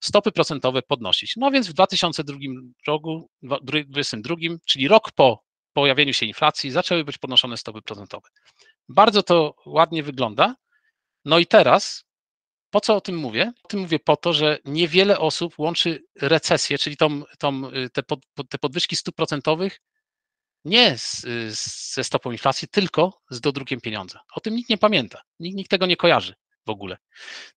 stopy procentowe podnosić. No więc w 2022, czyli rok po pojawieniu się inflacji, zaczęły być podnoszone stopy procentowe. Bardzo to ładnie wygląda. No i teraz, po co o tym mówię? O tym mówię po to, że niewiele osób łączy recesję, czyli te podwyżki stóp procentowych, nie ze stopą inflacji, tylko z dodrukiem pieniądza. O tym nikt nie pamięta, nikt tego nie kojarzy w ogóle.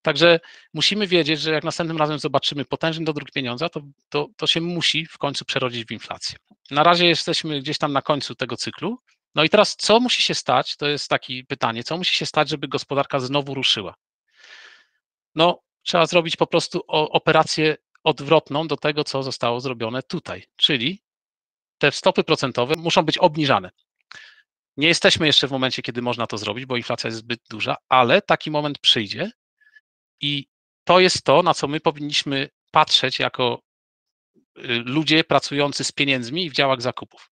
Także musimy wiedzieć, że jak następnym razem zobaczymy potężny dodruk pieniądza, to się musi w końcu przerodzić w inflację. Na razie jesteśmy gdzieś tam na końcu tego cyklu. No i teraz co musi się stać, to jest takie pytanie, co musi się stać, żeby gospodarka znowu ruszyła? No trzeba zrobić po prostu operację odwrotną do tego, co zostało zrobione tutaj, czyli te stopy procentowe muszą być obniżane. Nie jesteśmy jeszcze w momencie, kiedy można to zrobić, bo inflacja jest zbyt duża, ale taki moment przyjdzie i to jest to, na co my powinniśmy patrzeć jako ludzie pracujący z pieniędzmi i w działach zakupów.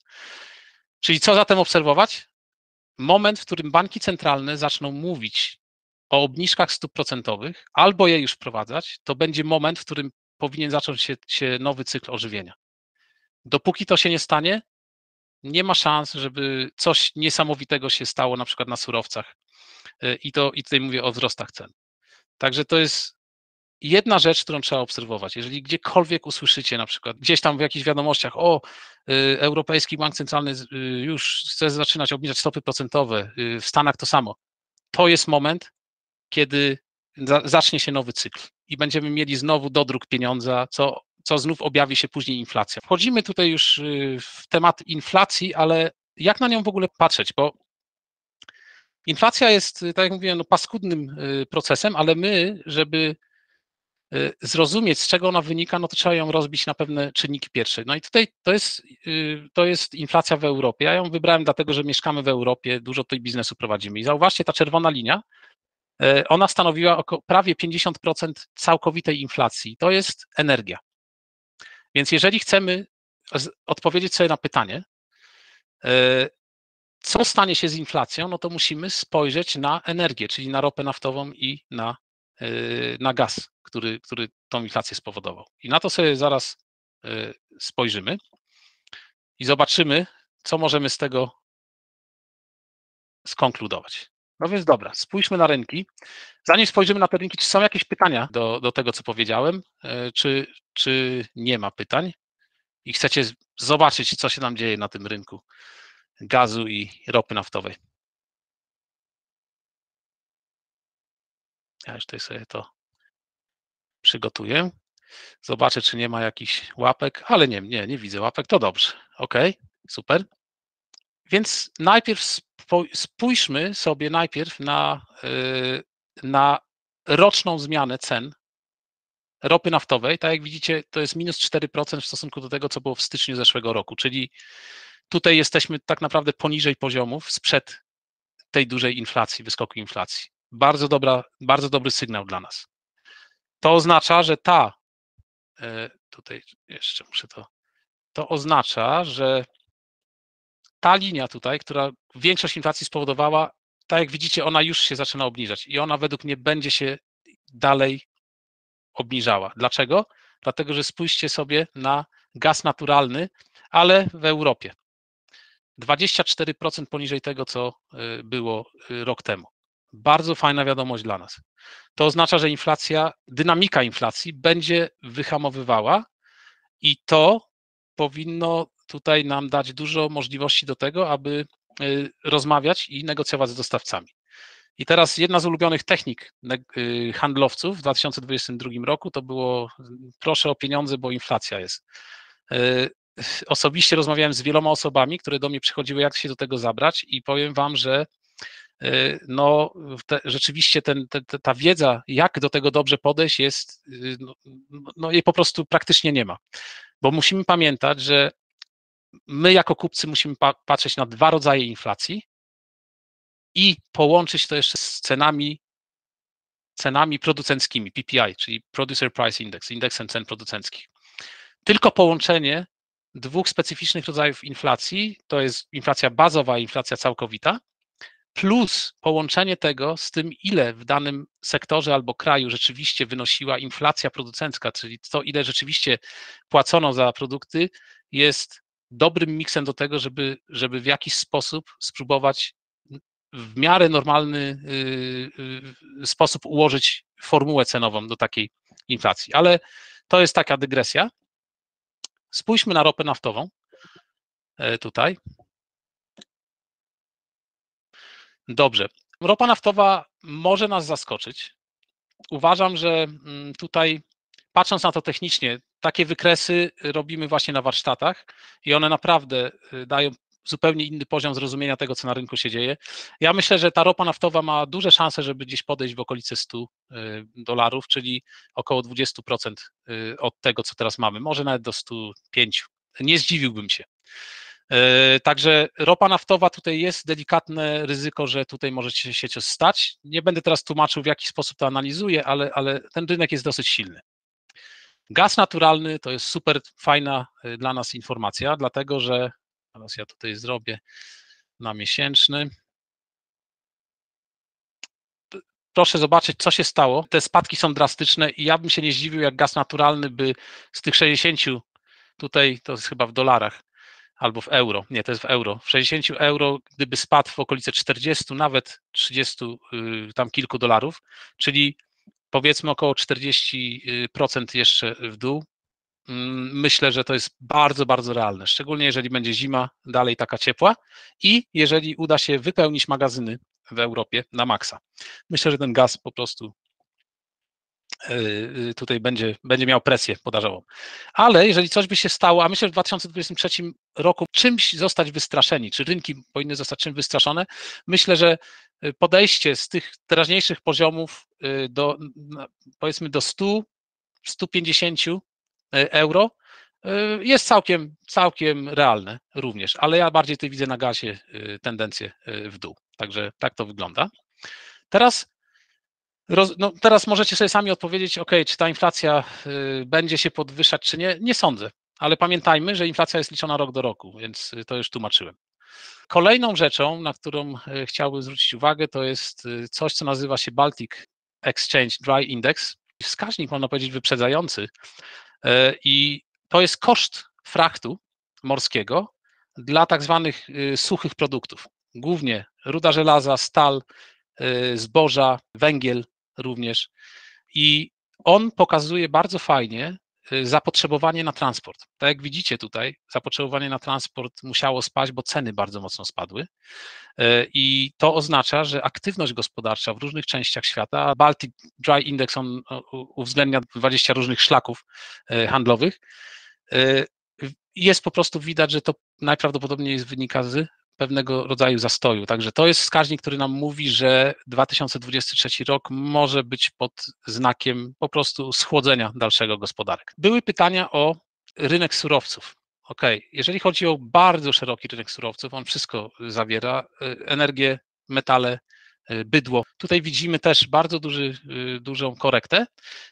Czyli co zatem obserwować? Moment, w którym banki centralne zaczną mówić o obniżkach stóp procentowych albo je już wprowadzać, to będzie moment, w którym powinien zacząć się nowy cykl ożywienia. Dopóki to się nie stanie, nie ma szans, żeby coś niesamowitego się stało na przykład na surowcach i tutaj mówię o wzrostach cen. Także to jest jedna rzecz, którą trzeba obserwować. Jeżeli gdziekolwiek usłyszycie na przykład, gdzieś tam w jakichś wiadomościach, o, Europejski Bank Centralny już chce zaczynać obniżać stopy procentowe, w Stanach to samo. To jest moment, kiedy zacznie się nowy cykl i będziemy mieli znowu dodruk pieniądza, co znów objawi się później inflacja. Wchodzimy tutaj już w temat inflacji, ale jak na nią w ogóle patrzeć, bo inflacja jest, tak jak mówiłem, no, paskudnym procesem, ale my, żeby zrozumieć, z czego ona wynika, no to trzeba ją rozbić na pewne czynniki pierwsze. No i tutaj to jest inflacja w Europie. Ja ją wybrałem dlatego, że mieszkamy w Europie, dużo tutaj biznesu prowadzimy. I zauważcie, ta czerwona linia, ona stanowiła około prawie 50% całkowitej inflacji. To jest energia. Więc jeżeli chcemy odpowiedzieć sobie na pytanie, co stanie się z inflacją, no to musimy spojrzeć na energię, czyli na ropę naftową i na gaz, który tą inflację spowodował. I na to sobie zaraz spojrzymy i zobaczymy, co możemy z tego skonkludować. No więc dobra, spójrzmy na rynki. Zanim spojrzymy na te rynki, czy są jakieś pytania do tego, co powiedziałem, czy nie ma pytań i chcecie zobaczyć, co się nam dzieje na tym rynku gazu i ropy naftowej. Ja już tutaj sobie to przygotuję. Zobaczę, czy nie ma jakichś łapek, ale nie widzę łapek, to dobrze. OK, super. Więc najpierw spójrzmy sobie na roczną zmianę cen ropy naftowej. Tak jak widzicie, to jest minus 4% w stosunku do tego, co było w styczniu zeszłego roku, czyli tutaj jesteśmy tak naprawdę poniżej poziomów sprzed tej dużej inflacji, wyskoku inflacji. Bardzo dobry sygnał dla nas. To oznacza, że to oznacza, że ta linia tutaj, która większość inflacji spowodowała, tak jak widzicie, ona już się zaczyna obniżać i ona według mnie będzie się dalej obniżała. Dlaczego? Dlatego, że spójrzcie sobie na gaz naturalny, ale w Europie. 24% poniżej tego, co było rok temu. Bardzo fajna wiadomość dla nas. To oznacza, że dynamika inflacji będzie wyhamowywała i to powinno tutaj nam dać dużo możliwości do tego, aby rozmawiać i negocjować z dostawcami. I teraz jedna z ulubionych technik handlowców w 2022 roku to było: proszę o pieniądze, bo inflacja jest. Osobiście rozmawiałem z wieloma osobami, które do mnie przychodziły, jak się do tego zabrać, i powiem wam, że no, rzeczywiście ta wiedza, jak do tego dobrze podejść, jest, jej po prostu praktycznie nie ma. Bo musimy pamiętać, że my jako kupcy musimy patrzeć na dwa rodzaje inflacji i połączyć to jeszcze z cenami producenckimi, PPI, czyli Producer Price Index, indeksem cen producenckich. Tylko połączenie dwóch specyficznych rodzajów inflacji, to jest inflacja bazowa i inflacja całkowita, plus połączenie tego z tym, ile w danym sektorze albo kraju rzeczywiście wynosiła inflacja producencka, czyli to, ile rzeczywiście płacono za produkty, jest dobrym miksem do tego, żeby w jakiś sposób spróbować w miarę normalny sposób ułożyć formułę cenową do takiej inflacji. Ale to jest taka dygresja. Spójrzmy na ropę naftową tutaj. Dobrze. Ropa naftowa może nas zaskoczyć. Uważam, że tutaj, patrząc na to technicznie, takie wykresy robimy właśnie na warsztatach i one naprawdę dają zupełnie inny poziom zrozumienia tego, co na rynku się dzieje. Ja myślę, że ta ropa naftowa ma duże szanse, żeby gdzieś podejść w okolice $100, czyli około 20% od tego, co teraz mamy. Może nawet do 105. Nie zdziwiłbym się. Także ropa naftowa, tutaj jest delikatne ryzyko, że tutaj możecie się coś stać. Nie będę teraz tłumaczył, w jaki sposób to analizuję, ale ten rynek jest dosyć silny. Gaz naturalny to jest super fajna dla nas informacja, dlatego że, teraz ja tutaj zrobię na miesięczny. Proszę zobaczyć, co się stało. Te spadki są drastyczne i ja bym się nie zdziwił, jak gaz naturalny by z tych 60, tutaj to jest chyba w dolarach, albo w euro, nie, to jest w euro, w 60 euro, gdyby spadł w okolice 40, nawet 30 tam kilku dolarów, czyli powiedzmy około 40% jeszcze w dół, myślę, że to jest bardzo, bardzo realne, szczególnie jeżeli będzie zima dalej taka ciepła i jeżeli uda się wypełnić magazyny w Europie na maksa. Myślę, że ten gaz po prostu tutaj będzie miał presję podażową. Ale jeżeli coś by się stało, a myślę, że w 2023 roku czymś zostać wystraszeni, czy rynki powinny zostać czymś wystraszone, myślę, że podejście z tych teraźniejszych poziomów do, powiedzmy, do 100 150 euro jest całkiem realne również, ale ja bardziej tutaj widzę na gazie tendencję w dół. Także tak to wygląda. Teraz możecie sobie sami odpowiedzieć, ok, czy ta inflacja będzie się podwyższać, czy nie. Nie sądzę, ale pamiętajmy, że inflacja jest liczona rok do roku, więc to już tłumaczyłem. Kolejną rzeczą, na którą chciałbym zwrócić uwagę, to jest coś, co nazywa się Baltic Exchange Dry Index. Wskaźnik, można powiedzieć, wyprzedzający. I to jest koszt fraktu morskiego dla tak zwanych suchych produktów. Głównie ruda żelaza, stal, zboża, węgiel również. I on pokazuje bardzo fajnie zapotrzebowanie na transport. Tak jak widzicie tutaj, zapotrzebowanie na transport musiało spaść, bo ceny bardzo mocno spadły. I to oznacza, że aktywność gospodarcza w różnych częściach świata, Baltic Dry Index, on uwzględnia 20 różnych szlaków handlowych, jest po prostu widać, że to najprawdopodobniej wynika z pewnego rodzaju zastoju. Także to jest wskaźnik, który nam mówi, że 2023 rok może być pod znakiem po prostu schłodzenia dalszego gospodarek. Były pytania o rynek surowców. Okej, jeżeli chodzi o bardzo szeroki rynek surowców, on wszystko zawiera, energię, metale, bydło. Tutaj widzimy też bardzo dużą korektę,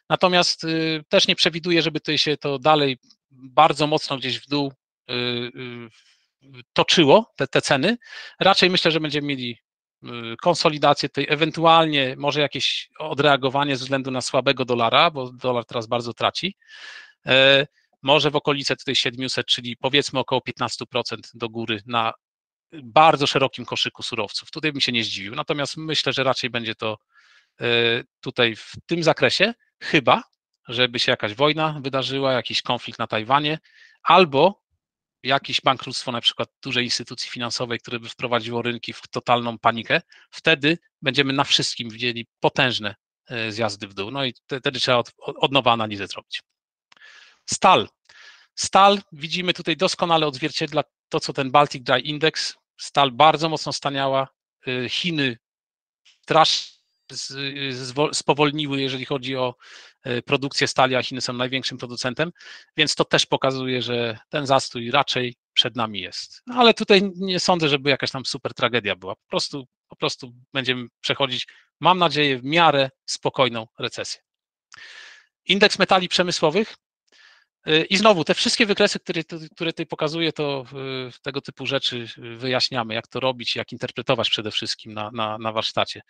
natomiast też nie przewiduję, żeby tutaj się to dalej bardzo mocno gdzieś w dół toczyło te ceny. Raczej myślę, że będziemy mieli konsolidację tej, ewentualnie może jakieś odreagowanie ze względu na słabego dolara, bo dolar teraz bardzo traci. Może w okolice tutaj 700, czyli powiedzmy około 15% do góry na bardzo szerokim koszyku surowców. Tutaj bym się nie zdziwił, natomiast myślę, że raczej będzie to tutaj w tym zakresie, chyba żeby się jakaś wojna wydarzyła, jakiś konflikt na Tajwanie albo jakieś bankructwo na przykład dużej instytucji finansowej, które by wprowadziło rynki w totalną panikę, wtedy będziemy na wszystkim widzieli potężne zjazdy w dół. No i wtedy trzeba od nowa analizę zrobić. Stal. Stal widzimy tutaj doskonale odzwierciedla to, co ten Baltic Dry Index. Stal bardzo mocno staniała. Chiny spowolniły, jeżeli chodzi o produkcję stali, a Chiny są największym producentem, więc to też pokazuje, że ten zastój raczej przed nami jest. No, ale tutaj nie sądzę, żeby jakaś tam super tragedia była. Po prostu będziemy przechodzić, mam nadzieję, w miarę spokojną recesję. Indeks metali przemysłowych. I znowu, te wszystkie wykresy, które tutaj pokazuję, to tego typu rzeczy wyjaśniamy, jak to robić, jak interpretować przede wszystkim na warsztacie.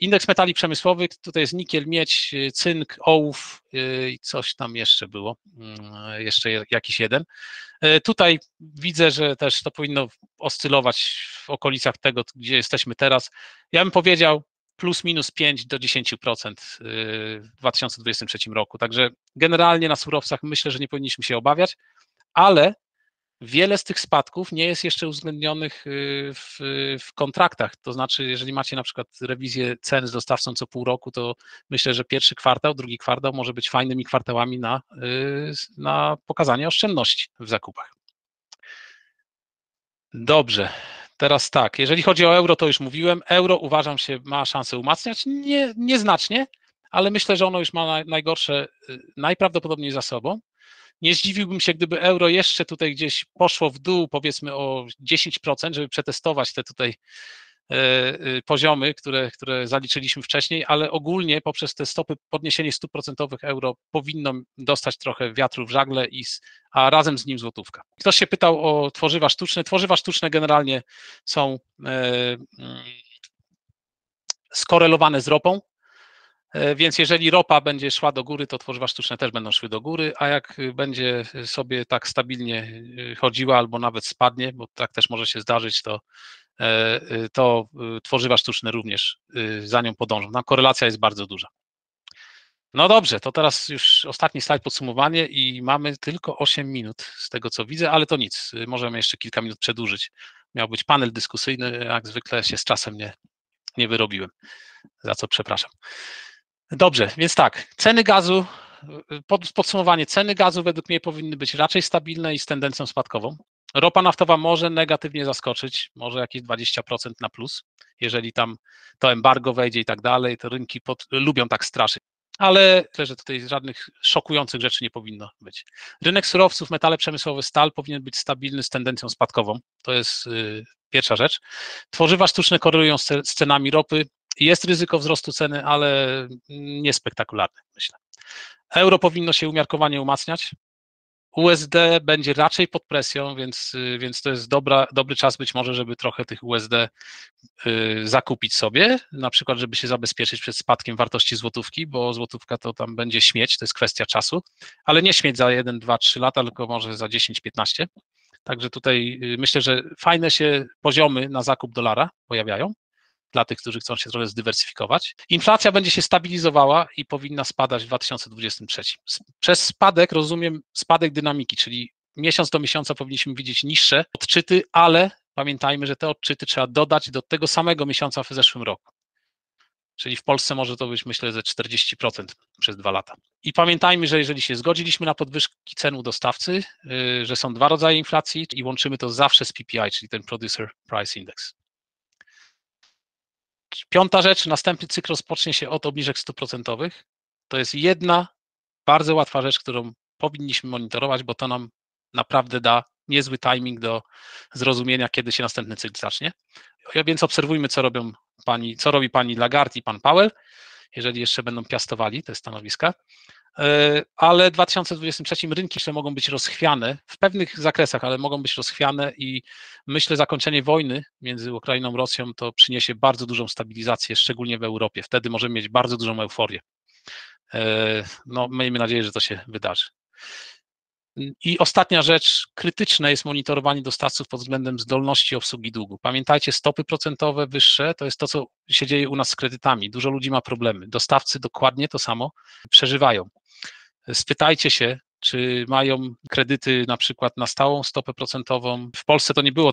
Indeks metali przemysłowych, tutaj jest nikiel, miedź, cynk, ołów i coś tam jeszcze było, jeszcze jakiś jeden. Tutaj widzę, że też to powinno oscylować w okolicach tego, gdzie jesteśmy teraz. Ja bym powiedział, plus minus 5 do 10% w 2023 roku. Także generalnie na surowcach myślę, że nie powinniśmy się obawiać, ale wiele z tych spadków nie jest jeszcze uwzględnionych w kontraktach. To znaczy, jeżeli macie na przykład rewizję cen z dostawcą co pół roku, to myślę, że pierwszy kwartał, drugi kwartał może być fajnymi kwartałami na pokazanie oszczędności w zakupach. Dobrze. Teraz tak, jeżeli chodzi o euro, to już mówiłem, euro uważam się ma szansę umacniać, nieznacznie, ale myślę, że ono już ma najgorsze najprawdopodobniej za sobą. Nie zdziwiłbym się, gdyby euro jeszcze tutaj gdzieś poszło w dół, powiedzmy o 10%, żeby przetestować te tutaj poziomy, które zaliczyliśmy wcześniej, ale ogólnie poprzez te stopy podniesienie stóp procentowych euro powinno dostać trochę wiatru w żagle, a razem z nim złotówka. Ktoś się pytał o tworzywa sztuczne. Tworzywa sztuczne generalnie są skorelowane z ropą, więc jeżeli ropa będzie szła do góry, to tworzywa sztuczne też będą szły do góry, a jak będzie sobie tak stabilnie chodziła albo nawet spadnie, bo tak też może się zdarzyć, to tworzywa sztuczne również za nią podążą. Tam korelacja jest bardzo duża. No dobrze, to teraz już ostatni slajd, podsumowanie i mamy tylko 8 minut z tego, co widzę, ale to nic, możemy jeszcze kilka minut przedłużyć. Miał być panel dyskusyjny, jak zwykle się z czasem nie wyrobiłem, za co przepraszam. Dobrze, więc tak, ceny gazu, podsumowanie, ceny gazu według mnie powinny być raczej stabilne i z tendencją spadkową. Ropa naftowa może negatywnie zaskoczyć, może jakieś 20% na plus, jeżeli tam to embargo wejdzie i tak dalej, to rynki lubią tak straszyć. ale myślę, że tutaj żadnych szokujących rzeczy nie powinno być. Rynek surowców, metale przemysłowe, stal powinien być stabilny z tendencją spadkową. To jest pierwsza rzecz. Tworzywa sztuczne korelują z cenami ropy. Jest ryzyko wzrostu ceny, ale niespektakularne, myślę. Euro powinno się umiarkowanie umacniać. USD będzie raczej pod presją, więc to jest dobry czas być może, żeby trochę tych USD zakupić sobie, na przykład żeby się zabezpieczyć przed spadkiem wartości złotówki, bo złotówka to tam będzie śmieć, to jest kwestia czasu, ale nie śmieć za 1, 2, 3 lata, tylko może za 10, 15. Także tutaj myślę, że fajne się poziomy na zakup dolara pojawiają dla tych, którzy chcą się trochę zdywersyfikować. Inflacja będzie się stabilizowała i powinna spadać w 2023. Przez spadek rozumiem spadek dynamiki, czyli miesiąc do miesiąca powinniśmy widzieć niższe odczyty, ale pamiętajmy, że te odczyty trzeba dodać do tego samego miesiąca w zeszłym roku. Czyli w Polsce może to być, myślę, ze 40% przez 2 lata. I pamiętajmy, że jeżeli się zgodziliśmy na podwyżki cen u dostawcy, że są 2 rodzaje inflacji i łączymy to zawsze z PPI, czyli ten Producer Price Index. 5. rzecz, następny cykl rozpocznie się od obniżek stóp procentowych. To jest jedna bardzo łatwa rzecz, którą powinniśmy monitorować, bo to nam naprawdę da niezły timing do zrozumienia, kiedy się następny cykl zacznie. Więc obserwujmy, co robi pani Lagarde i pan Powell, jeżeli jeszcze będą piastowali te stanowiska. Ale w 2023 rynki jeszcze mogą być rozchwiane w pewnych zakresach, ale mogą być rozchwiane i myślę, że zakończenie wojny między Ukrainą a Rosją to przyniesie bardzo dużą stabilizację, szczególnie w Europie. Wtedy możemy mieć bardzo dużą euforię. No, miejmy nadzieję, że to się wydarzy. I ostatnia rzecz, krytyczne jest monitorowanie dostawców pod względem zdolności obsługi długu. Pamiętajcie, stopy procentowe wyższe to jest to, co się dzieje u nas z kredytami. Dużo ludzi ma problemy. Dostawcy dokładnie to samo przeżywają. Spytajcie się, czy mają kredyty na przykład na stałą stopę procentową. W Polsce to nie było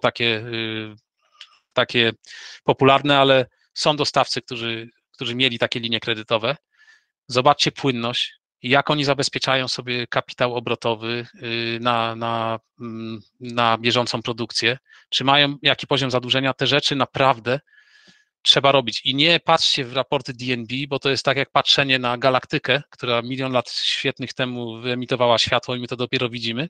takie popularne, ale są dostawcy, którzy mieli takie linie kredytowe. Zobaczcie płynność. Jak oni zabezpieczają sobie kapitał obrotowy na bieżącą produkcję, czy mają jaki poziom zadłużenia, te rzeczy naprawdę trzeba robić. I nie patrzcie w raporty DNB, bo to jest tak jak patrzenie na galaktykę, która 1 000 000 lat świetnych temu wyemitowała światło i my to dopiero widzimy.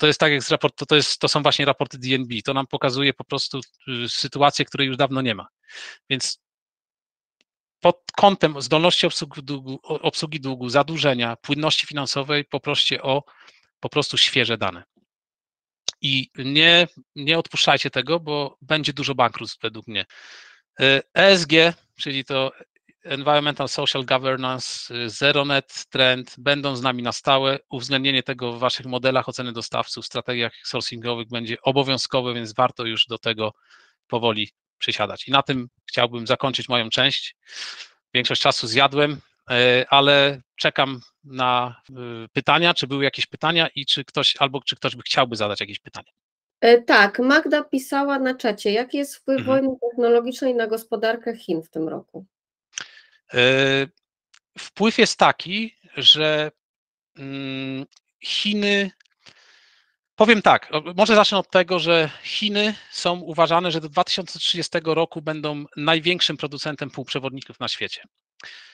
To jest tak jak z raportu, to są właśnie raporty DNB, to nam pokazuje po prostu sytuację, której już dawno nie ma. Więc pod kątem zdolności obsługi długu, zadłużenia, płynności finansowej poproście o po prostu świeże dane. I nie odpuszczajcie tego, bo będzie dużo bankructw według mnie. ESG, czyli to Environmental Social Governance, Zero Net Trend, będą z nami na stałe. Uwzględnienie tego w waszych modelach oceny dostawców, strategiach sourcingowych będzie obowiązkowe, więc warto już do tego powoli przysiadać. I na tym chciałbym zakończyć moją część. Większość czasu zjadłem, ale czekam na pytania, czy były jakieś pytania i czy ktoś by chciałby zadać jakieś pytanie. Tak, Magda pisała na czacie, jaki jest wpływ wojny technologicznej na gospodarkę Chin w tym roku? Wpływ jest taki, że Chiny... Powiem tak, może zacznę od tego, że Chiny są uważane, że do 2030 roku będą największym producentem półprzewodników na świecie.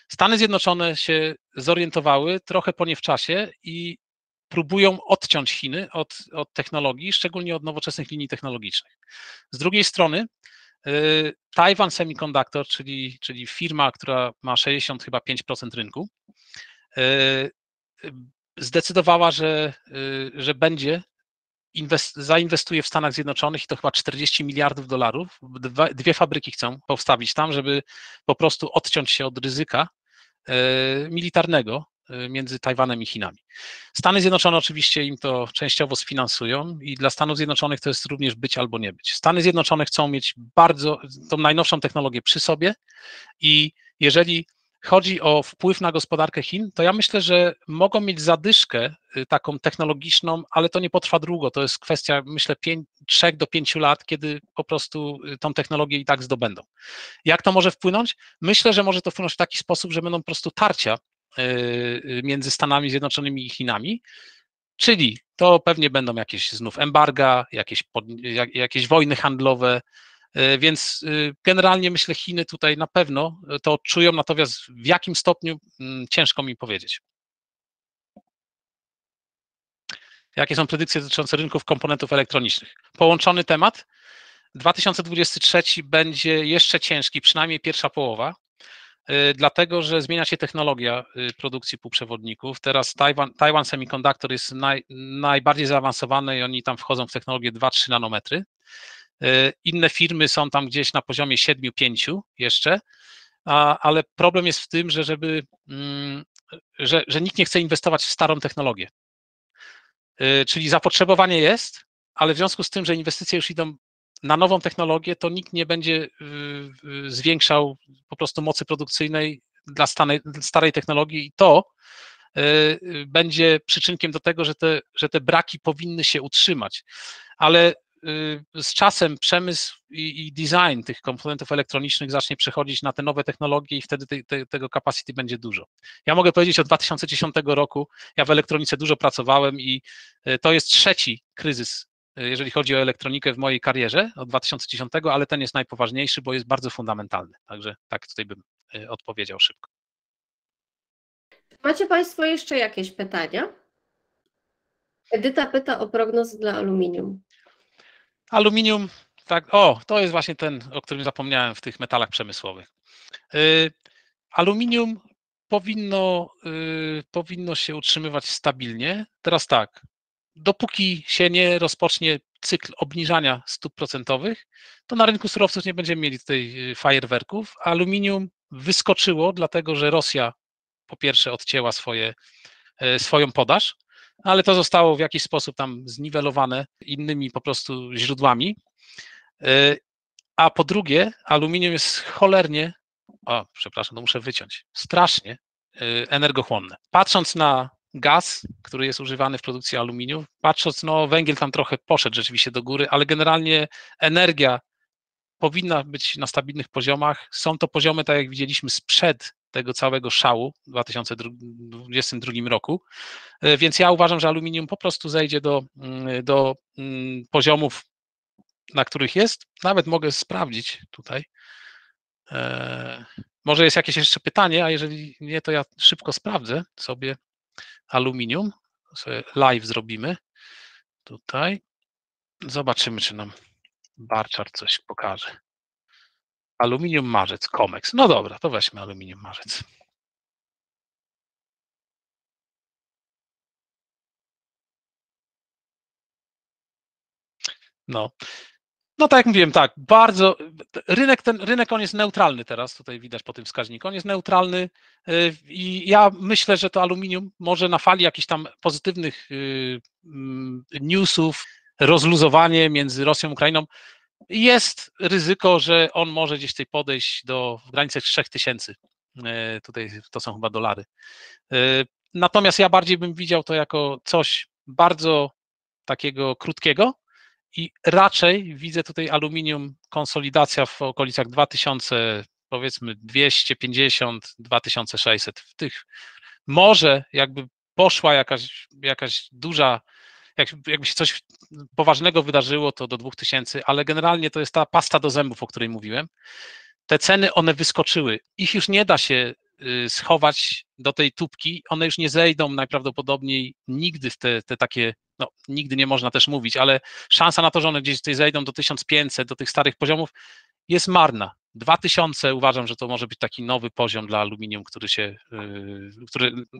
Stany Zjednoczone się zorientowały trochę po nie w czasie i próbują odciąć Chiny od technologii, szczególnie od nowoczesnych linii technologicznych. Z drugiej strony Taiwan Semiconductor, czyli firma, która ma 65% rynku, zdecydowała, że będzie zainwestuje w Stanach Zjednoczonych i to chyba $40 miliardów. Dwie fabryki chcą powstawić tam, żeby po prostu odciąć się od ryzyka militarnego między Tajwanem i Chinami. Stany Zjednoczone oczywiście im to częściowo sfinansują i dla Stanów Zjednoczonych to jest również być albo nie być. Stany Zjednoczone chcą mieć tą najnowszą technologię przy sobie i jeżeli chodzi o wpływ na gospodarkę Chin, to ja myślę, że mogą mieć zadyszkę taką technologiczną, ale to nie potrwa długo, to jest kwestia, myślę, 3 do 5 lat, kiedy po prostu tą technologię i tak zdobędą. Jak to może wpłynąć? Myślę, że może to wpłynąć w taki sposób, że będą po prostu tarcia między Stanami Zjednoczonymi i Chinami, czyli to pewnie będą jakieś znów embarga, jakieś wojny handlowe, Więc generalnie myślę, Chiny tutaj na pewno to odczują, natomiast w jakim stopniu ciężko mi powiedzieć. Jakie są predykcje dotyczące rynków komponentów elektronicznych? Połączony temat. 2023 będzie jeszcze ciężki, przynajmniej pierwsza połowa, dlatego że zmienia się technologia produkcji półprzewodników. Teraz Taiwan Semiconductor jest najbardziej zaawansowany i oni tam wchodzą w technologię 2-3 nanometry. Inne firmy są tam gdzieś na poziomie 7-5 jeszcze, ale problem jest w tym, że, że nikt nie chce inwestować w starą technologię. Czyli zapotrzebowanie jest, ale w związku z tym, że inwestycje już idą na nową technologię, to nikt nie będzie zwiększał po prostu mocy produkcyjnej dla starej technologii i to będzie przyczynkiem do tego, że te braki powinny się utrzymać. Ale z czasem przemysł i design tych komponentów elektronicznych zacznie przechodzić na te nowe technologie i wtedy tego capacity będzie dużo. Ja mogę powiedzieć od 2010 roku, ja w elektronice dużo pracowałem i to jest trzeci kryzys, jeżeli chodzi o elektronikę w mojej karierze od 2010, ale ten jest najpoważniejszy, bo jest bardzo fundamentalny. Także tak tutaj bym odpowiedział szybko. Macie Państwo jeszcze jakieś pytania? Edyta pyta o prognozy dla aluminium. Aluminium, tak, o, to jest właśnie ten, o którym zapomniałem w tych metalach przemysłowych. Aluminium powinno się utrzymywać stabilnie. Teraz tak, dopóki się nie rozpocznie cykl obniżania stóp procentowych, to na rynku surowców nie będziemy mieli tutaj fajerwerków. Aluminium wyskoczyło, dlatego że Rosja po pierwsze odcięła swoją podaż, ale to zostało w jakiś sposób tam zniwelowane innymi po prostu źródłami. A po drugie, aluminium jest cholernie, o przepraszam, to muszę wyciąć, strasznie energochłonne. Patrząc na gaz, który jest używany w produkcji aluminium, patrząc, no węgiel tam trochę poszedł rzeczywiście do góry, ale generalnie energia powinna być na stabilnych poziomach. Są to poziomy, tak jak widzieliśmy, sprzed tego całego szału w 2022 roku, więc ja uważam, że aluminium po prostu zejdzie do poziomów, na których jest. Nawet mogę sprawdzić tutaj. Może jest jakieś jeszcze pytanie, a jeżeli nie, to ja szybko sprawdzę sobie aluminium. Sobie live zrobimy tutaj. Zobaczymy, czy nam bar chart coś pokaże. Aluminium marzec, Comex. No dobra, to weźmy aluminium marzec. No tak jak mówiłem, tak, bardzo, rynek on jest neutralny teraz, tutaj widać po tym wskaźniku, on jest neutralny i ja myślę, że to aluminium może na fali jakichś tam pozytywnych newsów, rozluzowanie między Rosją i Ukrainą, jest ryzyko, że on może gdzieś tutaj podejść do granicy 3000. Tutaj to są chyba dolary. Natomiast ja bardziej bym widział to jako coś bardzo takiego krótkiego i raczej widzę tutaj aluminium konsolidacja w okolicach 2000, powiedzmy 250, 2600. W tych może jakby poszła jakaś duża, jakby się coś poważnego wydarzyło, to do 2000, ale generalnie to jest ta pasta do zębów, o której mówiłem. Te ceny, one wyskoczyły. Ich już nie da się schować do tej tubki, one już nie zejdą najprawdopodobniej nigdy w te takie, no nigdy nie można też mówić, ale szansa na to, że one gdzieś tutaj zejdą do 1500, do tych starych poziomów jest marna. 2000 uważam, że to może być taki nowy poziom dla aluminium,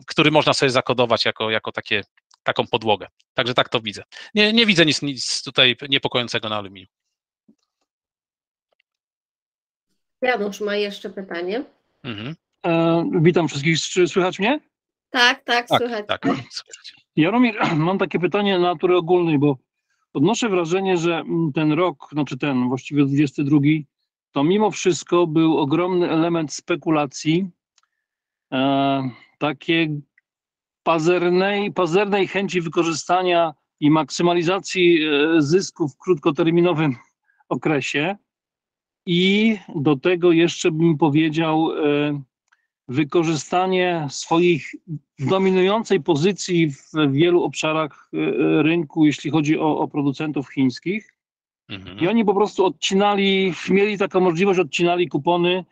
który można sobie zakodować jako taką podłogę. Także tak to widzę. Nie widzę nic tutaj niepokojącego na aluminium. Janusz ma jeszcze pytanie. Witam wszystkich. Czy słychać mnie? Tak, słychać. Tak. Jaromir, mam takie pytanie natury ogólnej, bo odnoszę wrażenie, że ten rok, znaczy ten właściwie 22, to mimo wszystko był ogromny element spekulacji, takiej pazernej chęci wykorzystania i maksymalizacji zysków w krótkoterminowym okresie i do tego jeszcze bym powiedział wykorzystanie swoich dominującej pozycji w wielu obszarach rynku, jeśli chodzi o producentów chińskich, Mhm. I oni po prostu odcinali, mieli taką możliwość, odcinali kupony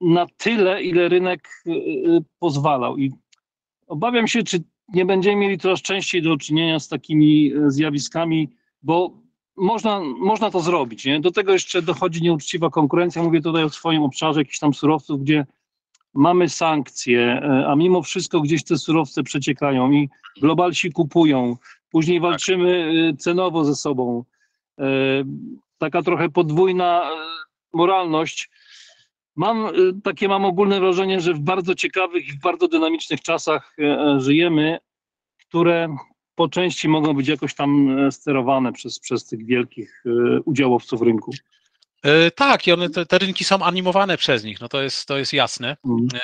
na tyle, ile rynek pozwalał. I obawiam się, czy nie będziemy mieli coraz częściej do czynienia z takimi zjawiskami, bo można to zrobić, nie? Do tego jeszcze dochodzi nieuczciwa konkurencja. Mówię tutaj o swoim obszarze jakichś tam surowców, gdzie mamy sankcje, a mimo wszystko gdzieś te surowce przeciekają i globalsi kupują. Później walczymy cenowo ze sobą. Taka trochę podwójna moralność. Mam ogólne wrażenie, że w bardzo ciekawych i w bardzo dynamicznych czasach żyjemy, które po części mogą być jakoś tam sterowane przez tych wielkich udziałowców rynku. Tak, i one, te rynki są animowane przez nich, no to jest jasne.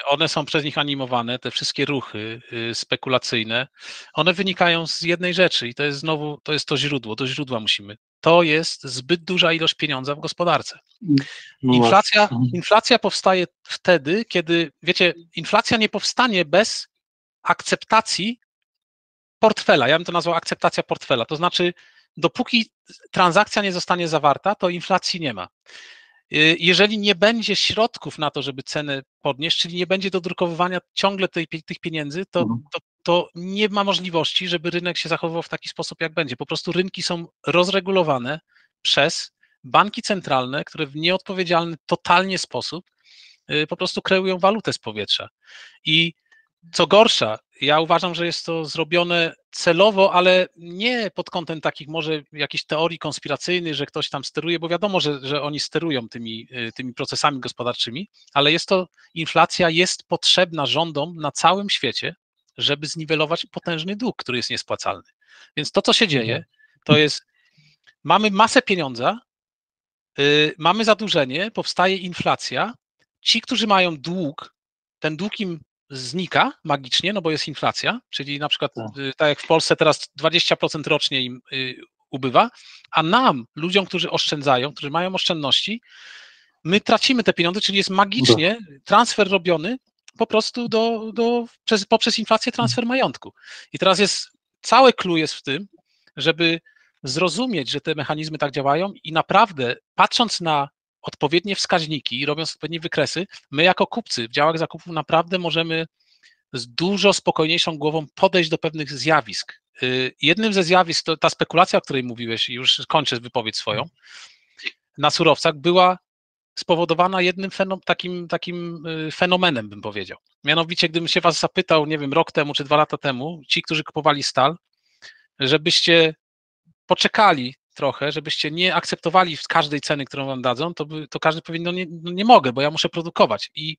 One są przez nich animowane, te wszystkie ruchy spekulacyjne, one wynikają z jednej rzeczy i to jest to źródło, do źródła musimy. To jest zbyt duża ilość pieniądza w gospodarce. Inflacja powstaje wtedy, kiedy, wiecie, inflacja nie powstanie bez akceptacji portfela. Ja bym to nazwał akceptacja portfela, to znaczy dopóki transakcja nie zostanie zawarta, to inflacji nie ma. Jeżeli nie będzie środków na to, żeby cenę podnieść, czyli nie będzie dodrukowywania ciągle tych pieniędzy, to nie ma możliwości, żeby rynek się zachowywał w taki sposób, jak będzie. Po prostu rynki są rozregulowane przez banki centralne, które w nieodpowiedzialny, totalnie sposób po prostu kreują walutę z powietrza. I co gorsza, ja uważam, że jest to zrobione celowo, ale nie pod kątem takich może jakichś teorii konspiracyjnych, że ktoś tam steruje, bo wiadomo, że oni sterują tymi procesami gospodarczymi, ale inflacja jest potrzebna rządom na całym świecie, żeby zniwelować potężny dług, który jest niespłacalny. Więc to, co się dzieje, to jest, mamy masę pieniądza, mamy zadłużenie, powstaje inflacja, ci, którzy mają dług, ten dług im znika magicznie, no bo jest inflacja, czyli na przykład tak jak w Polsce teraz 20% rocznie im ubywa, a nam, ludziom, którzy oszczędzają, którzy mają oszczędności, my tracimy te pieniądze, czyli jest magicznie transfer robiony po prostu poprzez inflację transfer majątku. I teraz całe clue jest w tym, żeby zrozumieć, że te mechanizmy tak działają i naprawdę patrząc na odpowiednie wskaźniki i robiąc odpowiednie wykresy, my jako kupcy w działach zakupów naprawdę możemy z dużo spokojniejszą głową podejść do pewnych zjawisk. Jednym ze zjawisk, to ta spekulacja, o której mówiłeś, i już kończę wypowiedź swoją, na surowcach była spowodowana jednym takim fenomenem, bym powiedział. Mianowicie, gdybym się was zapytał, nie wiem, rok temu czy 2 lata temu, ci, którzy kupowali stal, żebyście poczekali trochę, żebyście nie akceptowali każdej ceny, którą wam dadzą, to każdy powie, nie mogę, bo ja muszę produkować. I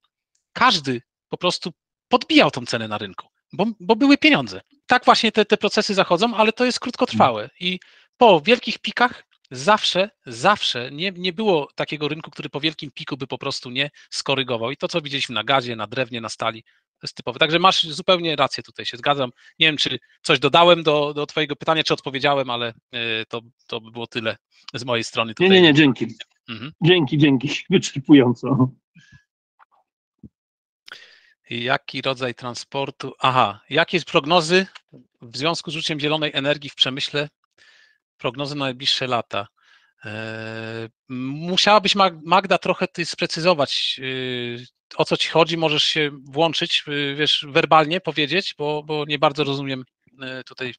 każdy po prostu podbijał tą cenę na rynku, bo były pieniądze. Tak właśnie te procesy zachodzą, ale to jest krótkotrwałe. I po wielkich pikach zawsze nie było takiego rynku, który po wielkim piku by po prostu nie skorygował. I to, co widzieliśmy na gazie, na drewnie, na stali, to jest typowe. Także masz zupełnie rację, tutaj się zgadzam. Nie wiem, czy coś dodałem do twojego pytania, czy odpowiedziałem, ale to by było tyle z mojej strony. Tutaj. Nie, dzięki. Mhm. Dzięki. Wyczerpująco. Jaki rodzaj transportu? Jakie są prognozy w związku z użyciem zielonej energii w przemyśle? Prognozy na najbliższe lata. Musiałabyś, Magda, trochę ty sprecyzować, o co ci chodzi, możesz się włączyć, wiesz, werbalnie powiedzieć, bo nie bardzo rozumiem tutaj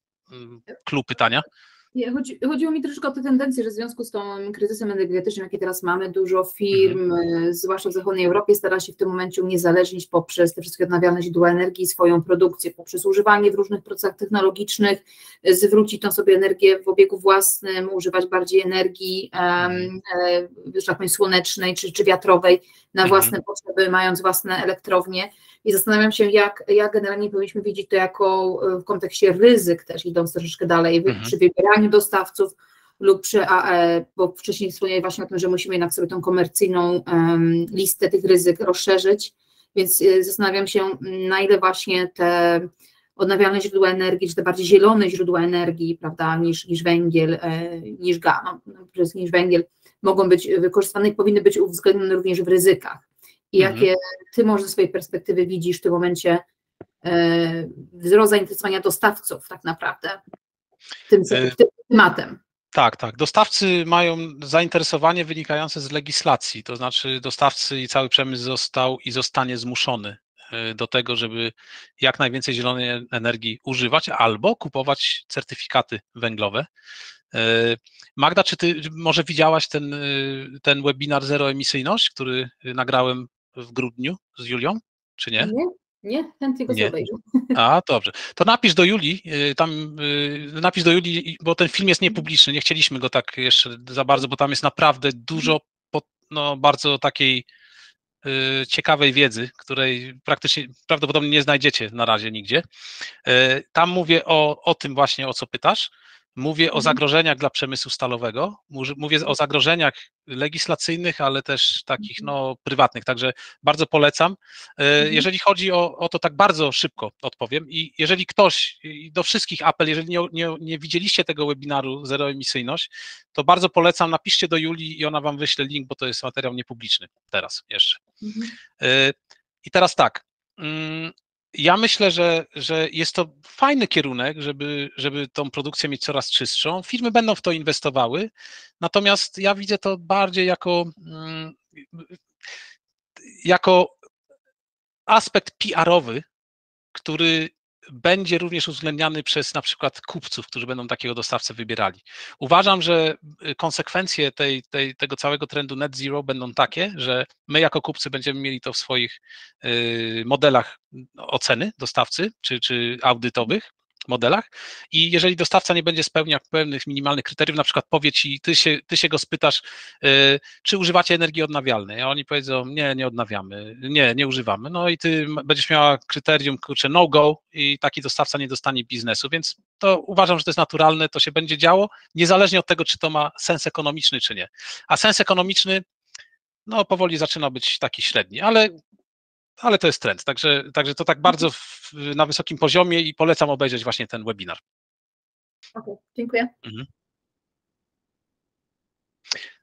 clue pytania. Chodziło mi troszkę o te tendencje, że w związku z tym kryzysem energetycznym, jaki teraz mamy, dużo firm, zwłaszcza w zachodniej Europie, stara się w tym momencie uniezależnić poprzez te wszystkie odnawialne źródła energii, swoją produkcję, poprzez używanie w różnych procesach technologicznych, zwrócić tą sobie energię w obiegu własnym, używać bardziej energii słonecznej czy wiatrowej na własne potrzeby, mając własne elektrownie. I zastanawiam się, jak generalnie powinniśmy widzieć to jako w kontekście ryzyk też, idąc troszeczkę dalej, przy wybieraniu dostawców lub przy AE, bo wcześniej wspomniałem właśnie o tym, że musimy jednak sobie tą komercyjną listę tych ryzyk rozszerzyć, więc zastanawiam się, na ile właśnie te odnawialne źródła energii, czy te bardziej zielone źródła energii, prawda, niż węgiel, niż gaz, niż węgiel, mogą być wykorzystane i powinny być uwzględnione również w ryzykach. I jakie ty może ze swojej perspektywy widzisz w tym momencie wzrost zainteresowania dostawców tak naprawdę tym tematem? Tak, tak. Dostawcy mają zainteresowanie wynikające z legislacji, to znaczy dostawcy i cały przemysł został i zostanie zmuszony do tego, żeby jak najwięcej zielonej energii używać albo kupować certyfikaty węglowe. Magda, czy ty może widziałaś ten webinar Zeroemisyjność, który nagrałem w grudniu z Julią, czy nie? Nie, chętnie go obejrzę. A, dobrze. To napisz do Julii, bo ten film jest niepubliczny, nie chcieliśmy go tak jeszcze za bardzo, bo tam jest naprawdę dużo, bardzo takiej ciekawej wiedzy, której praktycznie, prawdopodobnie nie znajdziecie na razie nigdzie. Tam mówię o tym właśnie, o co pytasz. Mówię o zagrożeniach dla przemysłu stalowego, mówię o zagrożeniach legislacyjnych, ale też takich prywatnych, także bardzo polecam. Jeżeli chodzi o to, tak bardzo szybko odpowiem i jeżeli ktoś, do wszystkich apel, jeżeli nie widzieliście tego webinaru Zeroemisyjność, to bardzo polecam, napiszcie do Julii i ona wam wyśle link, bo to jest materiał niepubliczny teraz jeszcze. I teraz tak. Ja myślę, że jest to fajny kierunek, żeby tą produkcję mieć coraz czystszą. Firmy będą w to inwestowały, natomiast ja widzę to bardziej jako aspekt PR-owy, który będzie również uwzględniany przez na przykład kupców, którzy będą takiego dostawcę wybierali. Uważam, że konsekwencje tego całego trendu net zero będą takie, że my jako kupcy będziemy mieli to w swoich modelach oceny dostawcy czy audytowych modelach i jeżeli dostawca nie będzie spełniał pewnych minimalnych kryteriów, na przykład powie ci, ty się go spytasz, czy używacie energii odnawialnej, a oni powiedzą, nie odnawiamy, nie używamy, no i ty będziesz miała kryterium, kurczę, no go i taki dostawca nie dostanie biznesu, więc to uważam, że to jest naturalne, to się będzie działo, niezależnie od tego, czy to ma sens ekonomiczny, czy nie, a sens ekonomiczny, powoli zaczyna być taki średni, ale to jest trend, także to tak bardzo na wysokim poziomie i polecam obejrzeć właśnie ten webinar. Okej, dziękuję.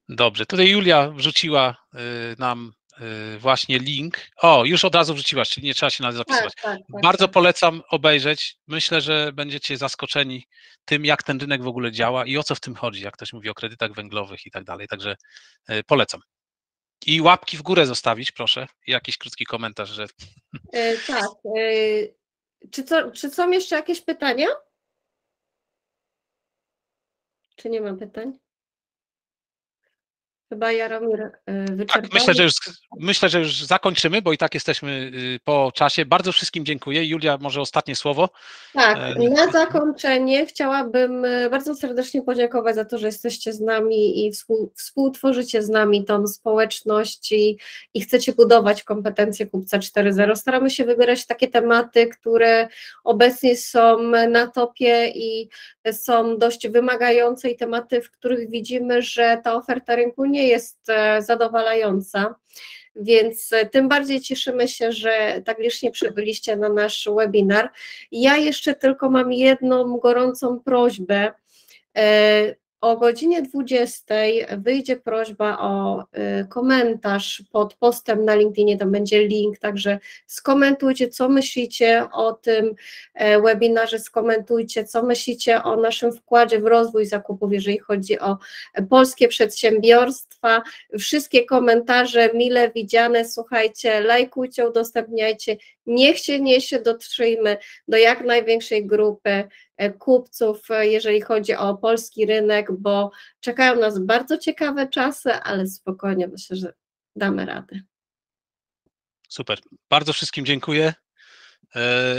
Dobrze, tutaj Julia wrzuciła nam właśnie link. O, już od razu wrzuciłaś, czyli nie trzeba się nawet zapisywać. Tak. Bardzo polecam obejrzeć. Myślę, że będziecie zaskoczeni tym, jak ten rynek w ogóle działa i o co w tym chodzi, jak ktoś mówi o kredytach węglowych i tak dalej, także polecam. I łapki w górę zostawić, proszę. I jakiś krótki komentarz, że... Tak. Czy są jeszcze jakieś pytania? Czy nie ma pytań? Chyba Jaromir wyczerpał. Tak, myślę, że już zakończymy, bo i tak jesteśmy po czasie. Bardzo wszystkim dziękuję. Julia, może ostatnie słowo. Tak, na zakończenie chciałabym bardzo serdecznie podziękować za to, że jesteście z nami i współtworzycie z nami tą społeczność i chcecie budować kompetencje Kupca 4.0. Staramy się wybierać takie tematy, które obecnie są na topie i są dość wymagające i tematy, w których widzimy, że ta oferta rynku nie jest zadowalająca, więc tym bardziej cieszymy się, że tak licznie przybyliście na nasz webinar. Ja jeszcze tylko mam jedną gorącą prośbę. O godzinie 20 wyjdzie prośba o komentarz pod postem na LinkedInie, tam będzie link, także skomentujcie, co myślicie o tym webinarze, skomentujcie, co myślicie o naszym wkładzie w rozwój zakupów, jeżeli chodzi o polskie przedsiębiorstwa. Wszystkie komentarze mile widziane, słuchajcie, lajkujcie, udostępniajcie, niech się niesie, dotrzyjmy do jak największej grupy kupców, jeżeli chodzi o polski rynek, bo czekają nas bardzo ciekawe czasy, ale spokojnie, myślę, że damy radę. Super, bardzo wszystkim dziękuję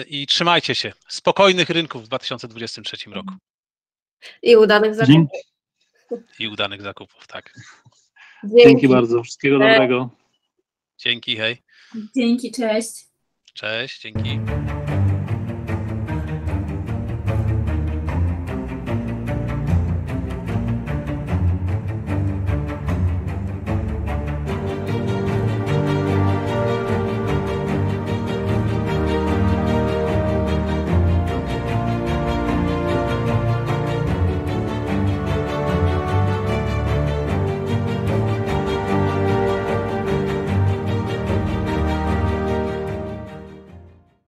i trzymajcie się. Spokojnych rynków w 2023 roku. I udanych zakupów. I udanych zakupów, tak. Dzięki bardzo, wszystkiego dobrego. Dzięki, hej. Dzięki, cześć. Cześć, dzięki.